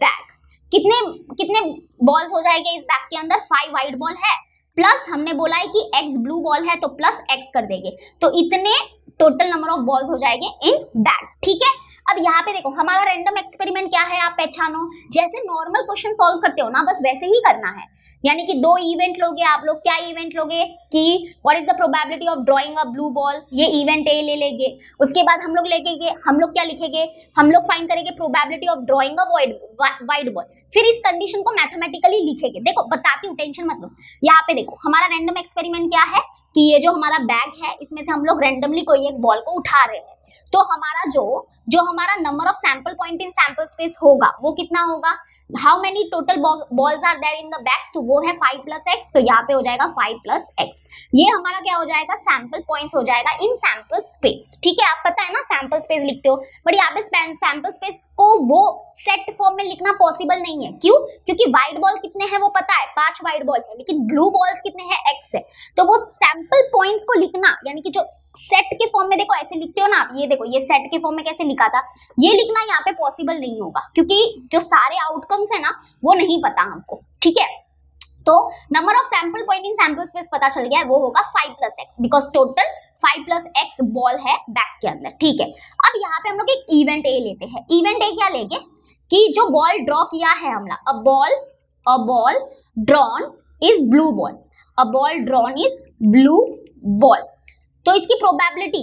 bag, कितने कितने बॉल्स हो जाएंगे इस बैग के अंदर, फाइव वाइट बॉल है प्लस हमने बोला है कि एक्स ब्लू बॉल है तो प्लस एक्स कर देंगे, तो इतने टोटल नंबर ऑफ बॉल्स हो जाएंगे इन बैग, ठीक है। अब यहाँ पे देखो हमारा रैंडम एक्सपेरिमेंट क्या है, आप पहचानो। जैसे नॉर्मल क्वेश्चन सॉल्व करते हो ना, बस वैसे ही करना है। यानी कि दो इवेंट लोगे आप लोग, क्या इवेंट लोगे कि what is the probability of drawing a blue ball, ये इवेंट ए ले लेंगे। उसके बाद हम लोग लेके हम लोग क्या लिखेंगे, हम लोग फाइंड करेंगे probability of drawing a white ball. फिर इस कंडीशन को मैथमेटिकली लिखेंगे। देखो बताती हूँ, टेंशन मत लो। यहाँ पे देखो हमारा रैंडम एक्सपेरिमेंट क्या है कि ये जो हमारा बैग है इसमें से हम लोग रैंडमली कोई एक बॉल को उठा रहे हैं। तो हमारा जो जो हमारा number of sample point in sample space होगा वो कितना होगा, how many total balls are there in the bags, तो वो है फाइव प्लस एक्स। तो यहाँ पे हो जाएगा फाइव प्लस एक्स। ये हमारा क्या हो जाएगा, सैंपल पॉइंट्स हो जाएगा इन सैंपल स्पेस। ठीक है, आप पता है ना सैंपल स्पेस लिखते हो, बट यहाँ पे सैंपल स्पेस को वो सेट फॉर्म में लिखना पॉसिबल नहीं है। क्यों? क्योंकि वाइड बॉल कितने हैं वो पता है, पांच वाइड बॉल है, लेकिन ब्लू बॉल्स कितने हैं, एक्स है। तो वो सैंपल पॉइंट्स को लिखना, यानी कि जो सेट के फॉर्म में, देखो ऐसे लिखते हो ना आप, ये देखो ये सेट के फॉर्म में कैसे लिखा था, ये लिखना यहाँ पे पॉसिबल नहीं होगा क्योंकि जो सारे आउटकम्स है ना वो नहीं पता हमको। ठीक है, तो number of sample point in sample space पता चल गया है, वो होगा five plus x, because total five plus x ball है बैग के अंदर। ठीक है, अब यहाँ पे हम लोग एक इवेंट ए लेते हैं। इवेंट ए क्या लेंगे कि जो बॉल ड्रॉ किया है हमने, a ball a ball drawn is blue ball, a ball drawn is blue ball. तो इसकी प्रोबेबिलिटी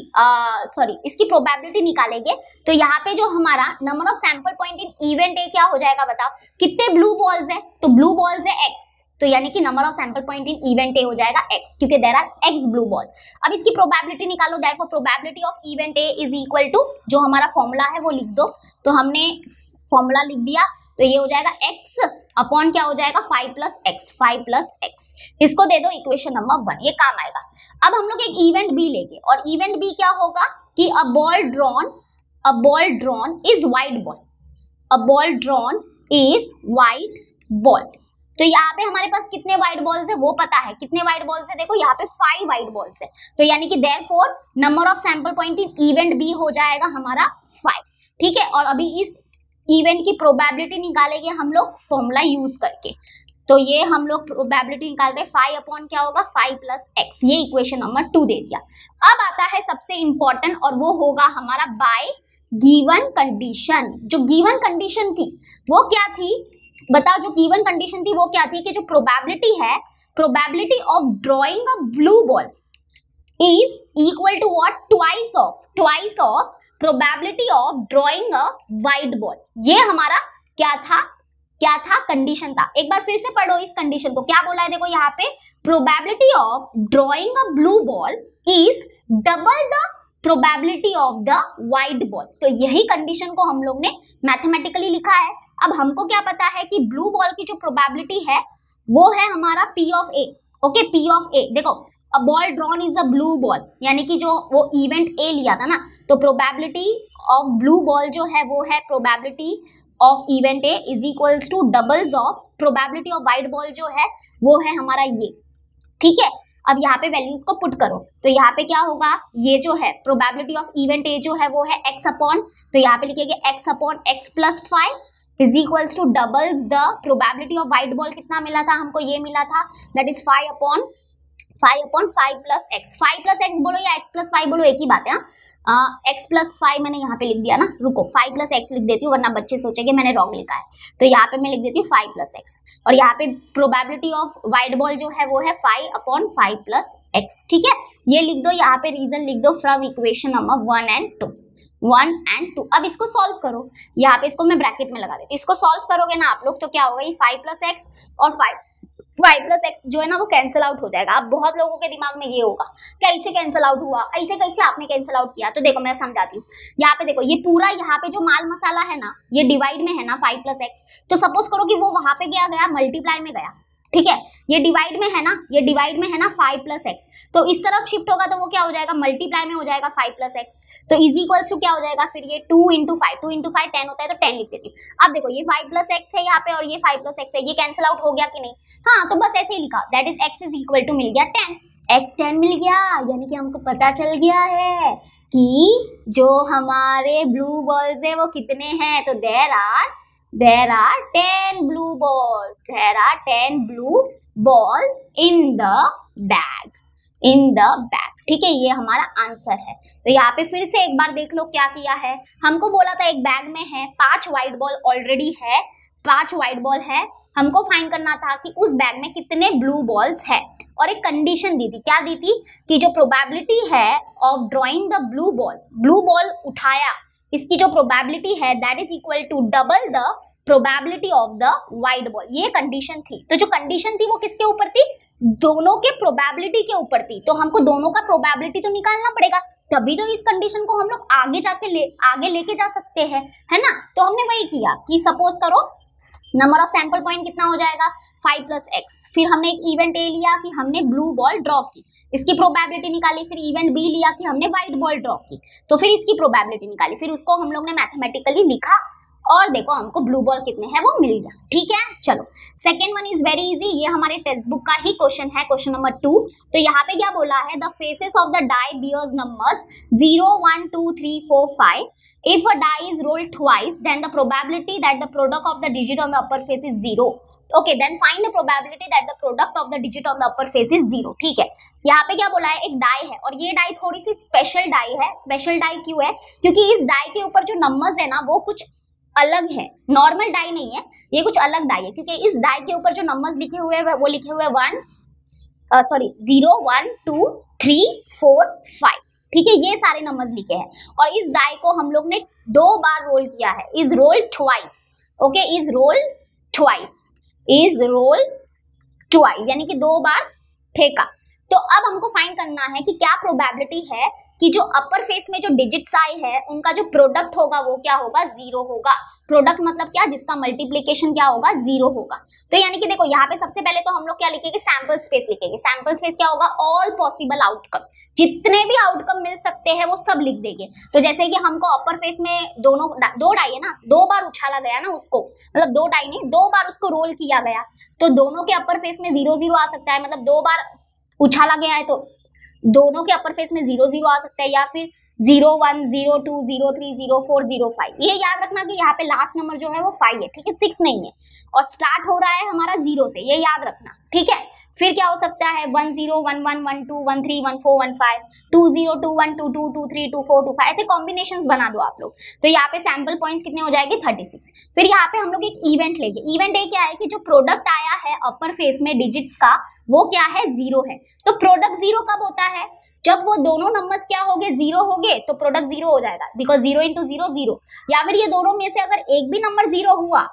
सॉरी इसकी प्रोबेबिलिटी निकालेंगे। तो यहाँ पे जो हमारा number of sample point in event A क्या हो जाएगा, बताओ कितने ब्लू बॉल्स है, तो ब्लू बॉल्स है एक्स, तो यानी कि number of sample point in event A हो जाएगा एक्स, क्योंकि there are x blue ball. अब इसकी प्रोबेबिलिटी निकालो, therefore probability of event A is equal to, जो हमारा फॉर्मूला है वो लिख दो। तो हमने फॉर्मूला लिख दिया, तो ये हो जाएगा x अपॉन क्या हो जाएगा five plus x, five plus x. इसको दे दो इक्वेशन नंबर वन, ये काम आएगा। अब हम लोग एक इवेंट b लेंगे, और इवेंट b क्या होगा कि a ball drawn a ball drawn is white ball, a ball drawn is white ball. तो यहाँ पे हमारे पास कितने वाइड बॉल्स है वो पता है, कितने वाइड बॉल्स है, देखो यहाँ पे फाइव वाइड बॉल्स है। तो यानी कि therefore number of sample point in event b हो जाएगा हमारा फाइव। ठीक है, और अभी इस इवेंट की प्रोबेबिलिटी निकालेंगे हम लोग फॉर्मूला यूज करके। तो ये हम लोग प्रोबेबिलिटी निकाल रहे हैं, फाइव अपॉन क्या होगा फाइव प्लस एक्स, ये इक्वेशन नंबर टू दे दिया। अब आता है सबसे इम्पोर्टेंट, और वो होगा हमारा बाय गिवन कंडीशन। जो गिवन कंडीशन थी वो क्या थी, बताओ जो गिवन कंडीशन थी वो क्या थी कि जो प्रोबेबिलिटी है, probability of drawing a blue ball is equal to what, twice of twice of probability of drawing a white ball. ये हमारा क्या था क्या था कंडीशन था। एक बार फिर से पढ़ो इस कंडीशन को, क्या बोला है, देखो यहाँ पे probability of drawing a blue ball is double the probability of the white ball. तो यही कंडीशन को हम लोग ने मैथमेटिकली लिखा है। अब हमको क्या पता है कि ब्लू बॉल की जो प्रोबेबिलिटी है वो है हमारा P of A. Okay, P of A, देखो a ball drawn is a blue ball, यानी कि जो वो इवेंट ए लिया था ना, तो प्रोबेबिलिटी ऑफ ब्लू बॉल जो है वो है probability of event A is equals to doubles of probability of white ball जो है वो है हमारा ये। ठीक है, अब यहाँ पे वैल्यूज को पुट करो, तो यहाँ पे क्या होगा, ये जो है प्रोबेबिलिटी ऑफ इवेंट ए जो है वो है एक्स अपॉन, तो यहाँ पे लिखेंगे x upon x plus five is equals to doubles the probability of white ball. कितना मिला था हमको, ये मिला था, that is five upon five upon five plus x. Five plus x बोलो या एक्स प्लस फाइव बोलो, एक ही बात है। एक्स प्लस फाइव मैंने यहाँ पे लिख दिया ना, रुको फाइव प्लस एक्स लिख देती हूँ वरना बच्चे सोचेंगे मैंने रॉन्ग लिखा है। तो यहाँ पे मैं लिख देती हूँ फाइव प्लस एक्स, और यहाँ पे प्रोबेबिलिटी ऑफ वाइड बॉल जो है वो है five upon five plus x. ठीक है, ये लिख दो, यहाँ पे रीजन लिख दो from equation number one and two one and two. अब इसको सॉल्व करो, यहाँ पे इसको मैं ब्रैकेट में लगा देती हूँ। इसको सॉल्व करोगे ना आप लोग तो क्या होगा, ये फाइव प्लस एक्स और फाइव फाइव प्लस एक्स जो है ना वो कैंसिल आउट हो जाएगा। अब बहुत लोगों के दिमाग में ये होगा कैसे कैंसिल आउट हुआ, ऐसे कैसे आपने कैंसिल आउट किया। तो देखो मैं समझाती हूँ, यहाँ पे देखो ये पूरा यहाँ पे जो माल मसाला है ना ये डिवाइड में है ना, फाइव प्लस एक्स, तो सपोज करो कि वो वहां पे गया गया मल्टीप्लाई में गया। ठीक है, ये डिवाइड में है ना ये डिवाइड में है ना फाइव प्लस एक्स, तो इस तरफ शिफ्ट होगा तो वो क्या हो जाएगा, मल्टीप्लाई में हो जाएगा फाइव प्लस एक्स। तो इज इक्वल्स टू क्या हो जाएगा, फिर ये two into five two into five ten होता है, तो टेन लिख देती हूँ। अब देखो ये फाइव प्लस एक्स है यहाँ पे और ये फाइव प्लस एक्स है, ये कैंसिल आउट हो गया कि नहीं, हाँ तो बस ऐसे ही लिखा, that is x is equal to मिल गया टेन, एक्स टेन मिल गया। यानी कि हमको पता चल गया है कि जो हमारे ब्लू बॉल्स है वो कितने हैं, तो there are There are ten blue balls. There are ten blue balls in the bag. In the bag. ठीक है, ये हमारा आंसर है। तो यहाँ पे फिर से एक बार देख लो क्या किया है, हमको बोला था एक बैग में है पांच व्हाइट बॉल ऑलरेडी है, पांच व्हाइट बॉल है, हमको फाइंड करना था कि उस बैग में कितने ब्लू बॉल्स है, और एक कंडीशन दी थी, क्या दी थी कि जो प्रोबेबिलिटी है of drawing the blue ball, blue ball उठाया, इसकी जो प्रोबेबिलिटी है that is equal to double the probability of the white ball, ये कंडीशन थी। तो जो कंडीशन थी वो किसके ऊपर थी, दोनों के प्रोबेबिलिटी के ऊपर थी, तो हमको दोनों का प्रोबेबिलिटी तो निकालना पड़ेगा, तभी तो इस कंडीशन को हम लोग आगे जाके ले आगे लेके जा सकते हैं, है ना। तो हमने वही किया कि सपोज करो नंबर ऑफ सैंपल पॉइंट कितना हो जाएगा फाइव प्लस एक्स, फिर हमने एक इवेंट ए लिया कि हमने ब्लू बॉल ड्रॉ की, इसकी प्रोबेबिलिटी निकाली, फिर इवेंट बी लिया कि हमने व्हाइट बॉल ड्रॉ की, तो फिर इसकी प्रोबेबिलिटी निकाली, फिर उसको हम लोग ने मैथमेटिकली लिखा और देखो हमको ब्लू बॉल कितने हैं वो मिल गया। ठीक है, चलो second one is very easy, ये हमारे टेक्स्ट बुक का ही क्वेश्चन है, क्वेश्चन नंबर टू। तो यहाँ पे क्या बोला है, the faces of the die bears numbers zero one two three four five, if a die is rolled twice then the probability that the product of the digit on the upper face is zero, okay then find the probability that the product of the digit on the upper face is zero. ठीक है, यहाँ पे क्या बोला है, एक die है और ये डाई थोड़ी सी स्पेशल डाई है, स्पेशल डाई क्यों है, क्योंकि इस डाई के ऊपर जो नंबर्स है ना वो कुछ अलग है, नॉर्मल डाई नहीं है, ये कुछ अलग डाई है, क्योंकि इस डाई के ऊपर जो नंबर्स लिखे हुए हैं वो लिखे हुए one sorry zero one two three four five, ठीक है, ये सारे नंबर्स लिखे हैं, और इस डाई को हम लोग ने दो बार रोल किया है, is roll twice, okay is roll twice, is roll twice यानी कि दो बार फेंका। तो अब हमको फाइंड करना है कि क्या प्रोबेबिलिटी है कि जो अपर फेस में जो डिजिट्स आए हैं उनका जो प्रोडक्ट होगा वो क्या होगा, जीरो होगा। प्रोडक्ट मतलब क्या, जिसका मल्टीप्लिकेशन क्या होगा, जीरो होगा। तो यानी कि देखो यहाँ पे सबसे पहले तो हम लोग क्या लिखेंगे, सैंपल स्पेस लिखेंगे। सैंपल स्पेस क्या होगा, ऑल पॉसिबल आउटकम, जितने भी आउटकम मिल सकते हैं वो सब लिख देंगे। तो जैसे कि हमको अपर फेस में दोनों दो डाई है ना, दो बार उछाला गया ना उसको, मतलब दो डाई नहीं दो बार उसको रोल किया गया, तो दोनों के अपर फेस में जीरो जीरो आ सकता है, मतलब दो बार उछाला गया है तो दोनों के अपर फेस में जीरो जीरो आ सकता है, या फिर zero one zero two zero three zero four zero five. ये याद रखना कि यहाँ पे लास्ट नंबर जो है वो फाइव है, ठीक है, सिक्स नहीं है, और स्टार्ट हो रहा है हमारा जीरो से, ये याद रखना, ठीक है। फिर क्या हो सकता है, one zero one one one two one three one four one five, two zero two one two two two three two four two five, ऐसे कॉम्बिनेशन बना दो आप लोग। तो यहाँ पे सैम्पल पॉइंट्स कितने हो जाएंगे, थर्टी सिक्स। फिर यहाँ पे हम लोग एक इवेंट लेंगे, इवेंट ए क्या है कि जो प्रोडक्ट आया है अपर फेस में डिजिट्स का वो क्या है, जीरो है। तो प्रोडक्ट जीरो कब होता है, जब वो दोनों नंबर्स क्या हो गए, जीरो हो गए, तो प्रोडक्ट जीरो हो जाएगा, because zero into zero zero, या फिर ये दोनों में से अगर एक भी नंबर जीरो हुआ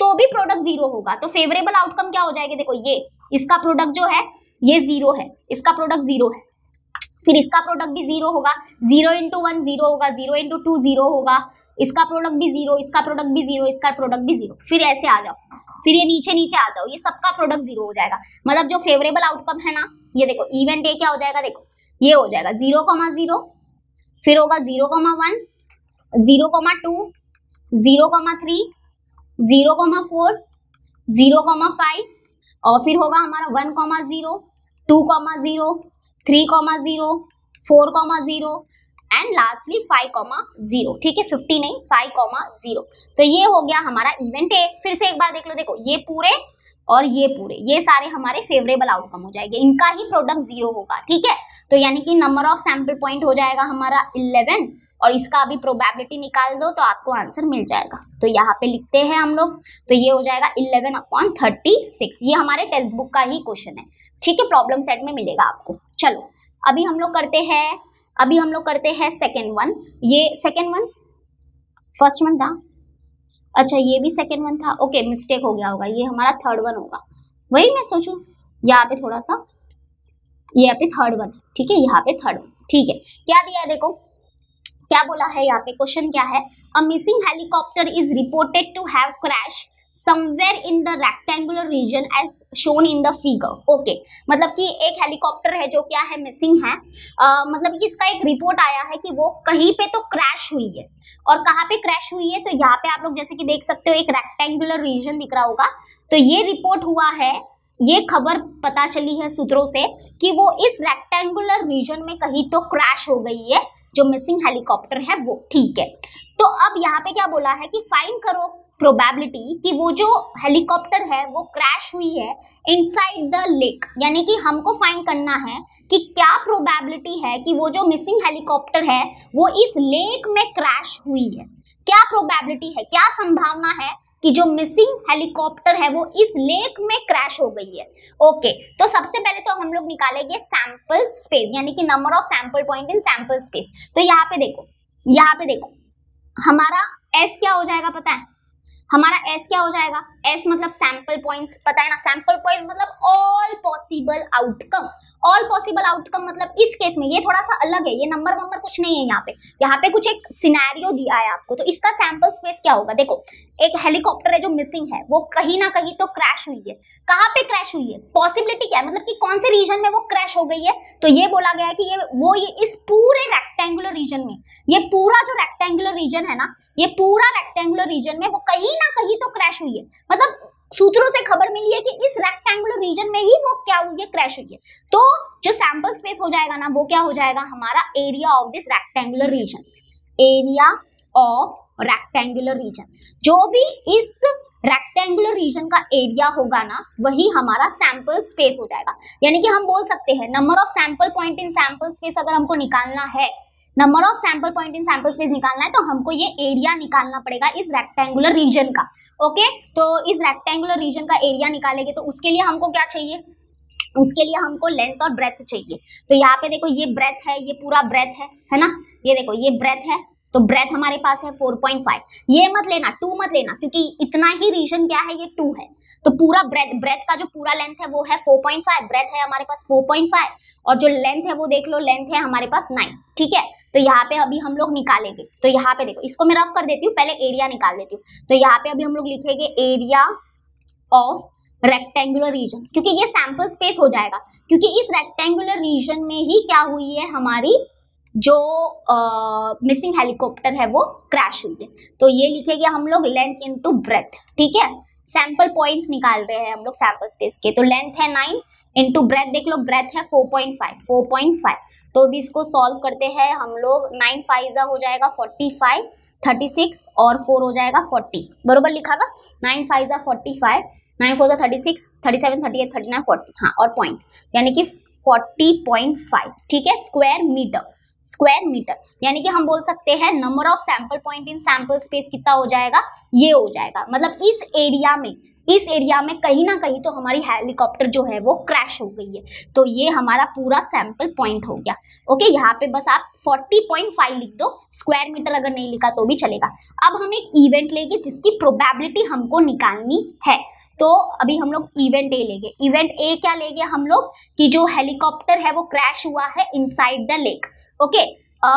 तो भी प्रोडक्ट जीरो होगा। तो फेवरेबल आउटकम क्या हो जाएगा, देखो ये इसका प्रोडक्ट जो है ये जीरो है, इसका प्रोडक्ट जीरो है, फिर इसका प्रोडक्ट भी जीरो होगा, जीरो इंटू वन जीरो होगा, जीरो इंटू टू जीरो होगा, इसका प्रोडक्ट भी जीरो, इसका प्रोडक्ट भी जीरो, इसका प्रोडक्ट भी जीरो, फिर ऐसे आ जाओ, फिर ये नीचे नीचे आ जाओ, ये सबका प्रोडक्ट जीरो हो जाएगा। मतलब जो फेवरेबल आउटकम है ना, ये देखो इवेंट ए क्या हो जाएगा, देखो ये हो जाएगा जीरो कॉमा जीरो, फिर होगा zero comma one, zero comma two, zero comma three, zero comma four, zero comma five, और फिर होगा हमारा one comma zero, two comma zero, three comma zero, four comma zero, and lastly five comma zero, ठीक है, fifty नहीं five comma zero. तो ये हो गया हमारा इवेंट ए। फिर से एक बार देख लो, देखो ये पूरे और ये पूरे, ये सारे हमारे फेवरेबल आउटकम हो जाएंगे, इनका ही प्रोडक्ट जीरो होगा, ठीक है। तो यानी कि नंबर ऑफ सैंपल पॉइंट हो जाएगा हमारा इलेवन, और इसका अभी प्रोबेबिलिटी निकाल दो तो आपको आंसर मिल जाएगा। तो यहाँ पे लिखते हैं हम लोग, तो ये हो जाएगा इलेवन अपॉन थर्टी सिक्स। ये हमारे टेक्स्ट बुक का ही क्वेश्चन है, ठीक है, प्रॉब्लम सेट में मिलेगा आपको। चलो अभी हम लोग करते हैं अभी हम लोग करते हैं सेकेंड वन। ये सेकेंड वन फर्स्ट वन था, अच्छा ये भी सेकेंड वन था, ओके मिस्टेक हो गया होगा, ये हमारा थर्ड वन होगा, वही मैं सोचूं यहाँ पे थोड़ा सा, यहाँ पे थर्ड वन, ठीक है, यहाँ पे थर्ड वन, ठीक है। क्या दिया है देखो, क्या बोला है यहाँ पे, क्वेश्चन क्या है, a missing helicopter is reported to have crash somewhere in the rectangular region as shown in the figure. Okay, मतलब कि एक हेलीकॉप्टर है जो क्या है, मिसिंग है, uh, मतलब कि इसका एक रिपोर्ट आया है कि वो कहीं पे तो क्रैश हुई है, और कहाँ पे क्रैश हुई है, तो यहाँ पे आप लोग जैसे कि देख सकते हो एक रेक्टेंगुलर रीजन दिख रहा होगा, तो ये रिपोर्ट हुआ है, ये खबर पता चली है सूत्रों से कि वो इस रेक्टेंगुलर रीजन में कहीं तो क्रैश हो गई है जो मिसिंग हेलीकॉप्टर है वो, ठीक है। तो अब यहाँ पे क्या बोला है कि फाइंड करो प्रोबेबिलिटी कि वो जो हेलीकॉप्टर है वो क्रैश हुई है इनसाइड द लेक, यानी कि हमको फाइंड करना है कि क्या प्रोबेबिलिटी है कि वो जो मिसिंग हेलीकॉप्टर है वो इस लेक में क्रैश हुई है। क्या प्रोबेबिलिटी है, क्या संभावना है कि जो मिसिंग हेलीकॉप्टर है वो इस लेक में क्रैश हो गई है। ओके okay, तो सबसे पहले तो हम लोग निकालेंगे सैंपल स्पेस, यानी कि number of sample point in sample space. तो यहाँ पे देखो, यहाँ पे देखो हमारा एस क्या हो जाएगा पता है, हमारा एस क्या हो जाएगा, एस मतलब सैंपल पॉइंट्स, पता है ना, सैंपल पॉइंट मतलब all possible outcome. All possible outcome मतलब इस केस में ये थोड़ा सा अलग है, ये नंबर नंबर कुछ नहीं है यहाँ पे, यहाँ पे कुछ एक सिनेरियो दिया है आपको। तो इसका सैंपल स्पेस क्या होगा, देखो एक हेलीकॉप्टर है जो मिसिंग है वो कहीं ना कहीं तो क्रैश हुई है, कहाँ पे क्रैश हुई है, पॉसिबिलिटी क्या है, मतलब कि कौन से रीजन में वो क्रैश हो गई है। तो ये बोला गया है कि ये वो ये इस पूरे रेक्टेंगुलर रीजन में, ये पूरा जो रेक्टेंगुलर रीजन है ना, ये पूरा रेक्टेंगुलर रीजन में वो कहीं ना कहीं तो क्रैश हुई है। मतलब सूत्रों से खबर मिली है कि इस रेक्टेंगुलर रीजन में ही वो क्या हुई है, क्रैश हुई है। तो जो सैंपल स्पेस हो जाएगा ना वो क्या हो जाएगा, हमारा area of this rectangular region, area of rectangular region, जो भी इस रेक्टेंगुलर रीजन का एरिया होगा ना वही हमारा सैंपल स्पेस हो जाएगा। यानी कि हम बोल सकते हैं number of sample point in sample space अगर हमको निकालना है, number of sample point in sample space निकालना है तो हमको ये एरिया निकालना पड़ेगा इस रेक्टेंगुलर रीजन का। Okay okay? तो इस रेक्टेंगुलर रीजन का एरिया निकालेंगे तो उसके लिए हमको क्या चाहिए, उसके लिए हमको लेंथ और ब्रेथ चाहिए। तो यहाँ पे देखो ये ब्रेथ है, ये पूरा ब्रेथ है, है ना, ये देखो ये ब्रेथ है, तो ब्रेथ हमारे पास है फोर पॉइंट फाइव। ये मत लेना टू मत लेना क्योंकि इतना ही रीजन क्या है, ये टू है। तो पूरा ब्रेथ, ब्रेथ का जो पूरा लेंथ है वो है फोर पॉइंट फाइव, ब्रेथ है हमारे पास फोर पॉइंट फाइव और जो लेंथ है वो देख लो, लेंथ है हमारे पास नाइन। ठीक है, तो यहाँ पे अभी हम लोग निकालेंगे। तो यहाँ पे देखो इसको मैं रफ कर देती हूँ, पहले एरिया निकाल देती हूँ। तो यहाँ पे अभी हम लोग लिखेंगे एरिया ऑफ रेक्टेंगुलर रीजन, क्योंकि ये सैंपल स्पेस हो जाएगा, क्योंकि इस रेक्टेंगुलर रीजन में ही क्या हुई है, हमारी जो मिसिंग uh, हेलीकॉप्टर है वो क्रैश हुई है। तो ये लिखेंगे हम लोग लेंथ इनटू ब्रेथ। ठीक है, सैंपल पॉइंट्स निकाल रहे हैं हम लोग सैंपल स्पेस के। तो लेंथ है नाइन इनटू ब्रेथ, देख लो ब्रेथ है फोर पॉइंट फाइव, तो भी इसको सॉल्व करते हैं हम लोग। नाइन फाइव हो जाएगा फोर्टी फाइव, थर्टी सिक्स और फोर हो जाएगा फोर्टी, बरोबर लिखा ना, नाइन फाइव जा फोर्टी फाइव, नाइन फोर जा thirty six, thirty seven, thirty eight, thirty nine, forty, हाँ और पॉइंट, यानी कि फोर्टी पॉइंट फाइव। ठीक है, स्क्वायर मीटर, स्क्वायर मीटर, यानी कि हम बोल सकते हैं number of sample point in sample space कितना हो जाएगा, ये हो जाएगा। मतलब इस एरिया में, इस एरिया में कहीं ना कहीं तो हमारी हेलीकॉप्टर जो है वो क्रैश हो गई है। तो ये हमारा पूरा सैंपल पॉइंट हो गया। ओके, यहाँ पे बस आप फोर्टी पॉइंट फाइव लिख दो, स्क्वायर मीटर अगर नहीं लिखा तो भी चलेगा। अब हम एक इवेंट लेंगे जिसकी प्रोबेबिलिटी हमको निकालनी है। तो अभी हम लोग इवेंट ए लेंगे। इवेंट ए क्या लेंगे हम लोग, कि जो हेलीकॉप्टर है वो क्रैश हुआ है inside the lake. Okay, a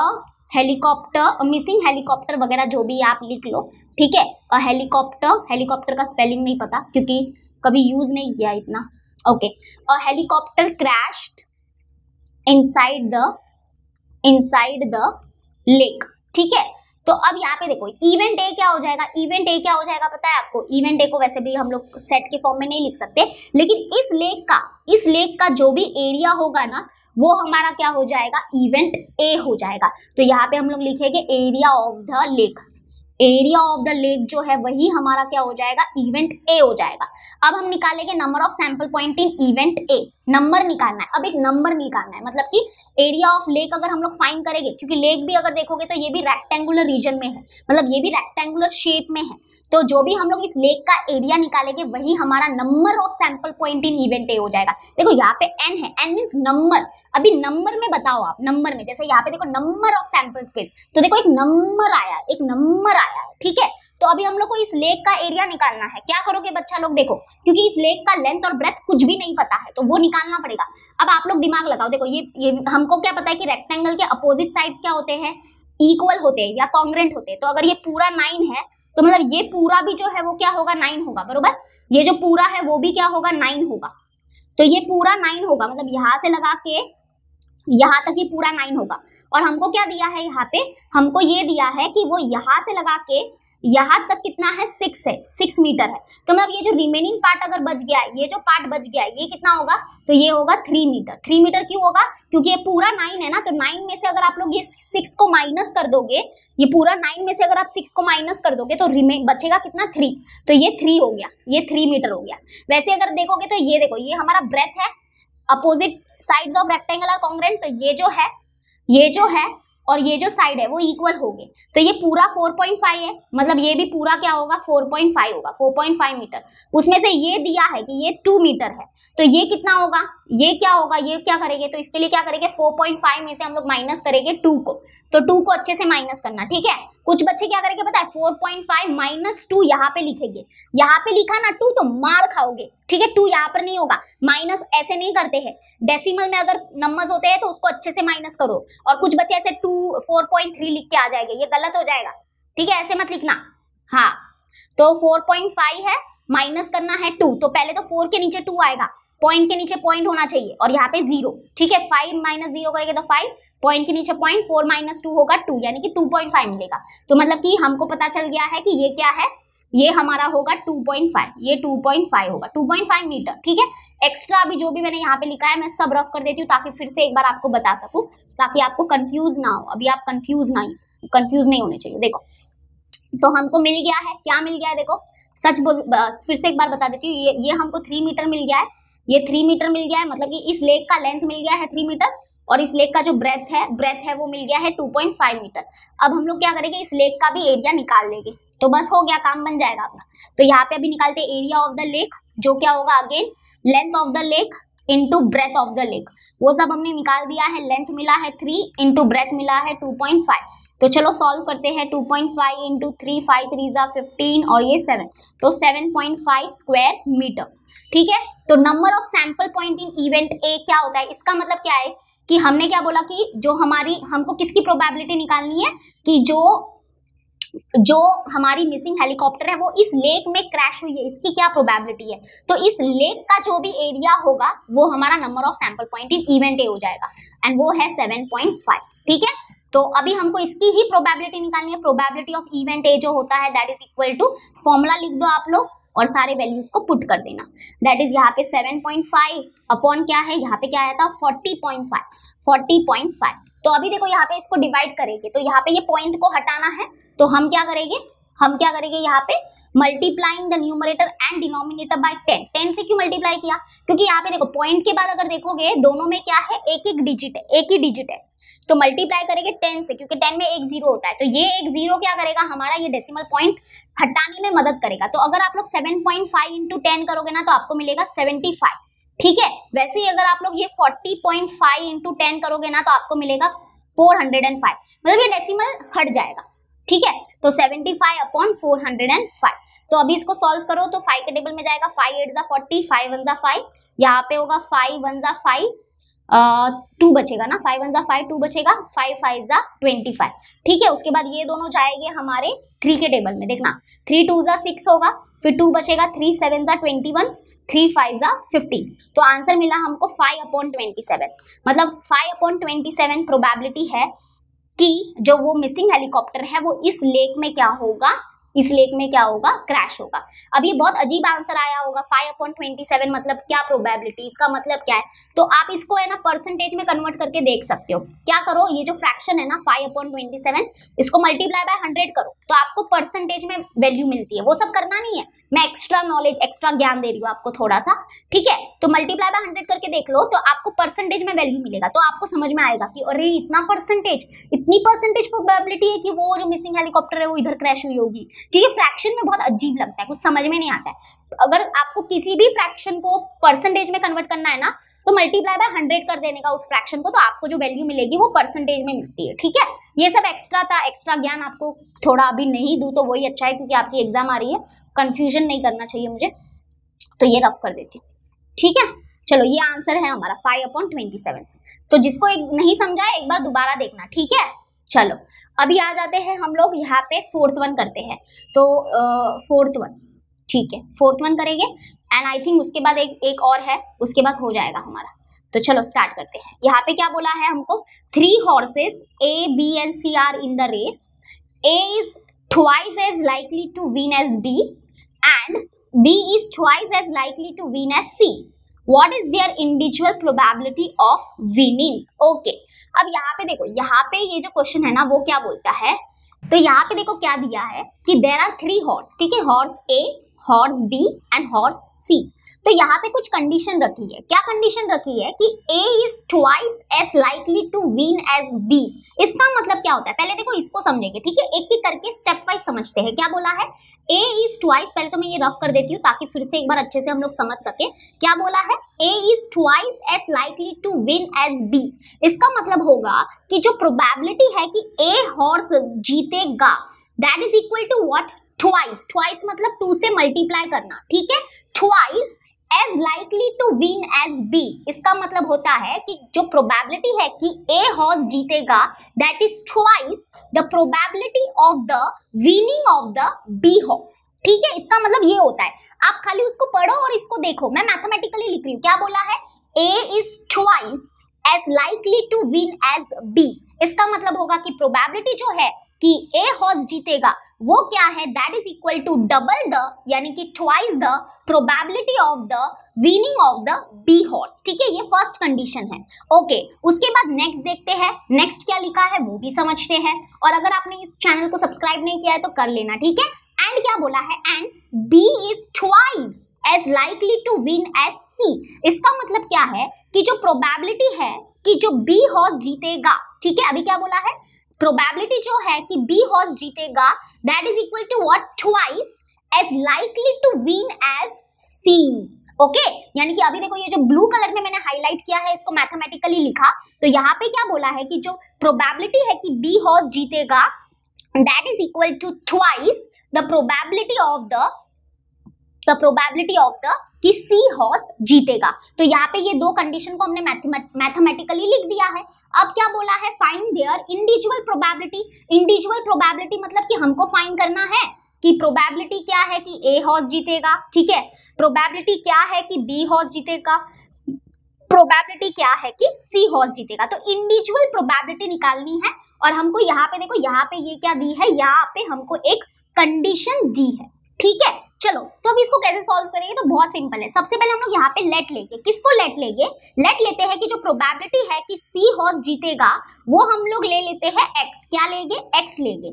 helicopter, missing helicopter वगैरह जो भी आप लिख लो। ठीक है, अ हेलीकॉप्टर, हेलीकॉप्टर का स्पेलिंग नहीं पता क्योंकि कभी यूज नहीं किया इतना। Okay, a helicopter crashed inside the inside the lake. ठीक है, तो अब यहाँ पे देखो इवेंट ए क्या हो जाएगा, इवेंट ए क्या हो जाएगा पता है आपको। इवेंट ए को वैसे भी हम लोग सेट के फॉर्म में नहीं लिख सकते, लेकिन इस लेक का, इस लेक का जो भी एरिया होगा ना वो हमारा क्या हो जाएगा, इवेंट ए हो जाएगा। तो यहाँ पे हम लोग लिखेंगे area of the lake, area of the lake जो है वही हमारा क्या हो जाएगा, इवेंट ए हो जाएगा। अब हम निकालेंगे number of sample point in event A, number निकालना है। अब एक नंबर निकालना है, मतलब कि एरिया ऑफ लेक अगर हम लोग फाइंड करेंगे, क्योंकि लेक भी अगर देखोगे तो ये भी रेक्टेंगुलर रीजन में है, मतलब ये भी रेक्टेंगुलर शेप में है। तो जो भी हम लोग इस लेक का एरिया निकालेंगे वही हमारा number of sample point in event A हो जाएगा। देखो यहाँ पे एन है, एन मीन्स नंबर। अभी नंबर में बताओ आप, नंबर में, जैसे यहाँ पे देखो नंबर ऑफ सैंपल स्पेस, तो देखो एक नंबर आया, एक नंबर आया। ठीक है, तो अभी हम लोग को इस लेक का एरिया निकालना है। क्या करोगे बच्चा लोग, देखो क्योंकि इस लेक का लेंथ और ब्रेथ कुछ भी नहीं पता है तो वो निकालना पड़ेगा। अब आप लोग दिमाग लगाओ, देखो ये ये हमको क्या पता है कि रेक्टेंगल के अपोजिट साइड्स क्या होते हैं, इक्वल होते हैं या कॉन्ग्रेंट होते हैं। तो अगर ये पूरा नाइन है तो मतलब ये पूरा भी जो है वो क्या होगा, नाइन होगा, बरोबर। ये जो पूरा है वो भी क्या होगा, नाइन होगा। तो ये पूरा नाइन होगा, मतलब यहाँ से लगा के यहाँ तक ये पूरा नाइन होगा। और हमको क्या दिया है यहाँ पे, हमको ये दिया है कि वो यहाँ से लगा के यहाँ तक कितना है, सिक्स है, सिक्स मीटर है। तो मतलब ये जो रिमेनिंग पार्ट अगर बच गया है, ये जो पार्ट बच गया है, ये कितना होगा, तो ये होगा थ्री मीटर। थ्री मीटर क्यों होगा, क्योंकि ये पूरा नाइन है ना, तो नाइन में से अगर आप लोग ये सिक्स को माइनस कर दोगे, ये पूरा नाइन में से अगर आप सिक्स को माइनस कर दोगे तो रिमेन बचेगा कितना, थ्री। तो ये थ्री हो गया, ये थ्री मीटर हो गया। वैसे अगर देखोगे तो ये देखो, ये हमारा ब्रेथ है, opposite sides of rectangle are congruent, तो ये जो है, ये जो है और ये जो साइड है वो इक्वल हो गए। तो ये पूरा फोर पॉइंट फाइव है, मतलब ये भी पूरा क्या होगा, फोर पॉइंट फाइव होगा, फोर पॉइंट फाइव मीटर। उसमें से ये दिया है कि ये टू मीटर है, तो ये कितना होगा, ये क्या होगा, ये क्या करेंगे, तो इसके लिए क्या करेंगे, फोर पॉइंट फाइव में से हम लोग माइनस करेंगे टू को। तो टू को अच्छे से माइनस करना, ठीक है। कुछ बच्चे क्या करेंगे पता है, four point five minus two यहाँ पे लिखेंगे, यहाँ पे लिखा ना टू तो मार खाओगे, ठीक है। टू यहाँ पर नहीं होगा, माइनस ऐसे नहीं करते हैं, डेसिमल में अगर नंबर्स होते हैं तो उसको अच्छे से माइनस करो। और कुछ बच्चे ऐसे टू फोर पॉइंट थ्री लिख के आ जाएंगे, ये गलत हो जाएगा, ठीक है, ऐसे मत लिखना। हाँ, तो फोर पॉइंट फाइव है, माइनस करना है टू, तो पहले तो फोर के नीचे टू आएगा, पॉइंट के नीचे पॉइंट होना चाहिए, और यहाँ पे जीरो, ठीक है। फाइव माइनस जीरो करेंगे तो फाइव, पॉइंट के नीचे पॉइंट, फोर माइनस टू होगा टू, यानी कि टू पॉइंट फाइव मिलेगा। तो मतलब कि हमको पता चल गया है कि ये क्या है, ये हमारा होगा टू पॉइंट फाइव, ये टू पॉइंट फाइव होगा, टू पॉइंट फाइव मीटर, ठीक है। एक्स्ट्रा अभी जो भी मैंने यहाँ पे लिखा है मैं सब रफ कर देती हूँ ताकि फिर से एक बार आपको बता सकूँ, ताकि आपको कंफ्यूज ना हो। अभी आप कंफ्यूज ना कंफ्यूज नहीं होने चाहिए। देखो, तो हमको मिल गया है, क्या मिल गया है, देखो सच बोल, फिर से एक बार बता देती हूँ, ये ये हमको थ्री मीटर मिल गया है, ये थ्री मीटर मिल गया है, मतलब कि इस लेक का लेंथ मिल गया है थ्री मीटर, और इस लेक का जो ब्रेथ है ब्रेथ है वो मिल गया है टू पॉइंट फाइव मीटर। अब हम लोग क्या करेंगे, इस लेक का भी एरिया निकाल लेंगे, तो बस हो गया, काम बन जाएगा अपना। तो यहाँ पे अभी निकालते एरिया ऑफ द लेक, जो क्या होगा again length of the lake into breadth of the lake, वो सब हमने निकाल दिया है। लेंथ मिला है थ्री, इंटू ब्रेथ मिला है टू पॉइंट फाइव, तो चलो सॉल्व करते हैं। Two point five into three, five three जा फिफ्टीन और ये सेवन, तो seven point five square metre, ठीक है। तो number of sample point in event A क्या होता है, इसका मतलब क्या है कि हमने क्या बोला कि जो हमारी, हमको किसकी प्रोबेबिलिटी निकालनी है कि जो जो हमारी मिसिंग हेलीकॉप्टर है वो इस लेक में क्रैश हुई है, इसकी क्या प्रोबेबिलिटी है। तो इस लेक का जो भी एरिया होगा वो हमारा number of sample point in event A हो जाएगा, एंड वो है सेवन पॉइंट फाइव, ठीक है। तो अभी हमको इसकी ही प्रोबेबिलिटी निकालनी है, प्रोबेबिलिटी ऑफ इवेंट ए जो होता है that is equal to, formula लिख दो आप लोग और सारे वैल्यूज को पुट कर देना। दैट इज यहाँ पे सेवन पॉइंट फाइव अपॉन क्या है, यहाँ पे क्या आया था forty point five, forty point five. तो अभी देखो यहाँ पे इसको डिवाइड करेंगे, तो यहाँ पे ये पॉइंट को हटाना है, तो हम क्या करेंगे, हम क्या करेंगे यहाँ पे multiplying the numerator and denominator by ten. Ten से क्यों मल्टीप्लाई किया, क्योंकि यहाँ पे देखो पॉइंट के बाद अगर देखोगे दोनों में क्या है, एक एक डिजिट है, एक ही डिजिट है, तो मल्टीप्लाई करेंगे टेन से, क्योंकि टेन में एक जीरो होता है, तो ये एक जीरो क्या करेगा, हमारा ये डेसिमल पॉइंट हटाने में मदद करेगा। तो अगर आप लोग seven point five into ten करोगे ना तो आपको मिलेगा सेवेंटी फाइव, ठीक है। वैसे ही अगर आप लोग ये forty point five into ten करोगे ना तो आपको मिलेगा फोर हंड्रेड एंड फाइव, मतलब ये डेसिमल हट जाएगा, ठीक है। तो seventy five upon four hundred and five, तो अभी इसको सॉल्व करो, तो फाइव के टेबल में जाएगा, फाइव एट जा फोर्टी, फाइव वन जा फाइव, यहाँ पे होगा फाइव वन जा फाइव, टू uh, बचेगा ना, फाइव वन जा फाइव, टू बचेगा, फाइव फाइव जा ट्वेंटी फाइव, ठीक है। उसके बाद ये दोनों जाएंगे हमारे थ्री के टेबल में, देखना थ्री टू जा सिक्स होगा, फिर टू बचेगा, थ्री सेवन जा ट्वेंटी वन, थ्री फाइव जा फिफ्टीन, तो आंसर मिला हमको फाइव अपॉन ट्वेंटी सेवन, मतलब five upon twenty seven probability है कि जो वो मिसिंग हेलीकॉप्टर है वो इस लेक में क्या होगा, इस लेक में क्या होगा, क्रैश होगा। अब ये बहुत अजीब आंसर आया होगा, फाइव अपॉन ट्वेंटी सेवन, मतलब क्या प्रोबेबिलिटी, इसका मतलब क्या है। तो आप इसको है ना परसेंटेज में कन्वर्ट करके देख सकते हो, क्या करो, ये जो फ्रैक्शन है ना फाइव अपॉन ट्वेंटी सेवन, इसको मल्टीप्लाई बाय हंड्रेड करो, तो आपको परसेंटेज में वैल्यू मिलती है। वो सब करना नहीं है, मैं एक्स्ट्रा नॉलेज, एक्स्ट्रा ज्ञान दे रही हूँ आपको थोड़ा सा, ठीक है। तो मल्टीप्लाई बाय हंड्रेड करके देख लो, तो आपको परसेंटेज में वैल्यू मिलेगा, तो आपको समझ में आएगा कि अरे इतना परसेंटेज, इतनी परसेंटेज प्रोबेबिलिटी है कि वो जो मिसिंग हेलीकॉप्टर है वो इधर क्रैश हुई होगी। ठीक है, फ्रैक्शन में बहुत अजीब लगता है, कुछ समझ में नहीं आता है। अगर आपको किसी भी फ्रैक्शन को परसेंटेज में कन्वर्ट करना है ना तो मल्टीप्लाई बाय हंड्रेड कर देने का उस फ्रैक्शन को, तो आपको जो वैल्यू मिलेगी वो परसेंटेज में मिलती है, ठीक है। ये सब एक्स्ट्रा था, एक्स्ट्रा ज्ञान आपको थोड़ा अभी नहीं दूं तो वही अच्छा है, क्योंकि आपकी एग्जाम आ रही है, कंफ्यूजन नहीं करना चाहिए मुझे, तो ये रफ कर देती हूँ, ठीक है। चलो ये आंसर है हमारा फाइव अपॉन ट्वेंटी सेवन, तो जिसको एक नहीं समझा है एक बार दोबारा देखना, ठीक है। चलो अभी आ जाते हैं हम लोग यहाँ पे फोर्थ वन करते हैं, तो फोर्थ वन, ठीक है, फोर्थ वन करेंगे, एंड आई थिंक उसके बाद एक एक और है, उसके बाद हो जाएगा हमारा। तो चलो स्टार्ट करते हैं। यहाँ पे क्या बोला है हमको, three horses A B and C are in the race, A is twice as likely to win as B, and D is twice as likely to win as C. What is their individual probability of winning? Okay, अब यहाँ पे देखो, यहाँ पे ये जो question है ना वो क्या बोलता है, तो यहाँ पे देखो क्या दिया है कि there are three horse, ठीक है, horse A, horse B and horse C. तो यहाँ पे कुछ कंडीशन रखी है, क्या कंडीशन रखी है कि A is twice as likely to win as B. इसका मतलब क्या होता है पहले देखो इसको समझेंगे, ठीक है, एक एक करके स्टेप वाइज समझते हैं. क्या बोला है, A is twice, पहले तो मैं ये रफ कर देती हूँ ताकि फिर से एक बार अच्छे से हम लोग समझ सके. क्या बोला है, A is twice as likely to win as B. इसका मतलब होगा कि जो प्रोबेबिलिटी है कि A हॉर्स जीतेगा that is equal to what, twice, twice मतलब टू से मल्टीप्लाई करना, ठीक है, twice as likely to win as B. इसका मतलब होता है कि जो प्रोबेबिलिटी है कि A horse जीतेगा that is twice the probability of the winning of the B horse. ठीक है, इसका मतलब ये होता है. आप खाली उसको पढ़ो और इसको देखो, मैं मैथमेटिकली लिख रही हूँ. क्या बोला है, A is twice as likely to win as B. इसका मतलब होगा कि प्रोबेबिलिटी जो है कि A horse जीतेगा वो क्या है, that is equal to double the, यानी कि twice the probability of the winning of the B horse. ठीक है, ये फर्स्ट कंडीशन है. ओके, उसके बाद नेक्स्ट देखते हैं, नेक्स्ट क्या लिखा है वो भी समझते हैं. और अगर आपने इस चैनल को सब्सक्राइब नहीं किया है तो कर लेना, ठीक है. एंड क्या बोला है, and B is twice as likely to win as C. इसका मतलब क्या है कि जो प्रोबेबिलिटी है कि जो बी हॉर्स जीतेगा, ठीक है, अभी क्या बोला है, प्रोबेबिलिटी जो है कि बी हॉर्स जीतेगा that is equal to what, twice as likely to win as C. Okay, यानी कि अभी देखो ये जो ब्लू कलर में मैंने हाईलाइट किया है इसको मैथमेटिकली लिखा. तो यहाँ पे क्या बोला है कि जो प्रोबेबिलिटी है कि बी हॉर्स जीतेगा that is equal to twice the probability of the the probability of the कि सी हॉर्स जीतेगा. तो यहाँ पे ये दो कंडीशन को हमने मैथमेटिकली लिख दिया है. अब क्या बोला है, find their individual probability. Individual probability मतलब कि हमको फाइंड करना है कि प्रोबेबिलिटी क्या है कि ए हॉर्स जीतेगा, ठीक है, प्रोबेबिलिटी क्या है कि बी हॉर्स जीतेगा, प्रोबेबिलिटी क्या है कि सी हॉर्स जीतेगा. तो इंडिविजुअल प्रोबेबिलिटी निकालनी है. और हमको यहाँ पे देखो, यहाँ पे ये क्या दी है, यहाँ पे हमको एक कंडीशन दी है, ठीक है. चलो, तो अब इसको कैसे सॉल्व करेंगे, तो बहुत सिंपल है. सबसे पहले हम लोग यहाँ पे लेट लेंगे. किसको लेट लेंगे, लेट लेते हैं कि जो प्रोबेबिलिटी है कि सी हॉर्स जीतेगा वो हम लोग ले लेते हैं एक्स. क्या लेंगे, एक्स लेंगे.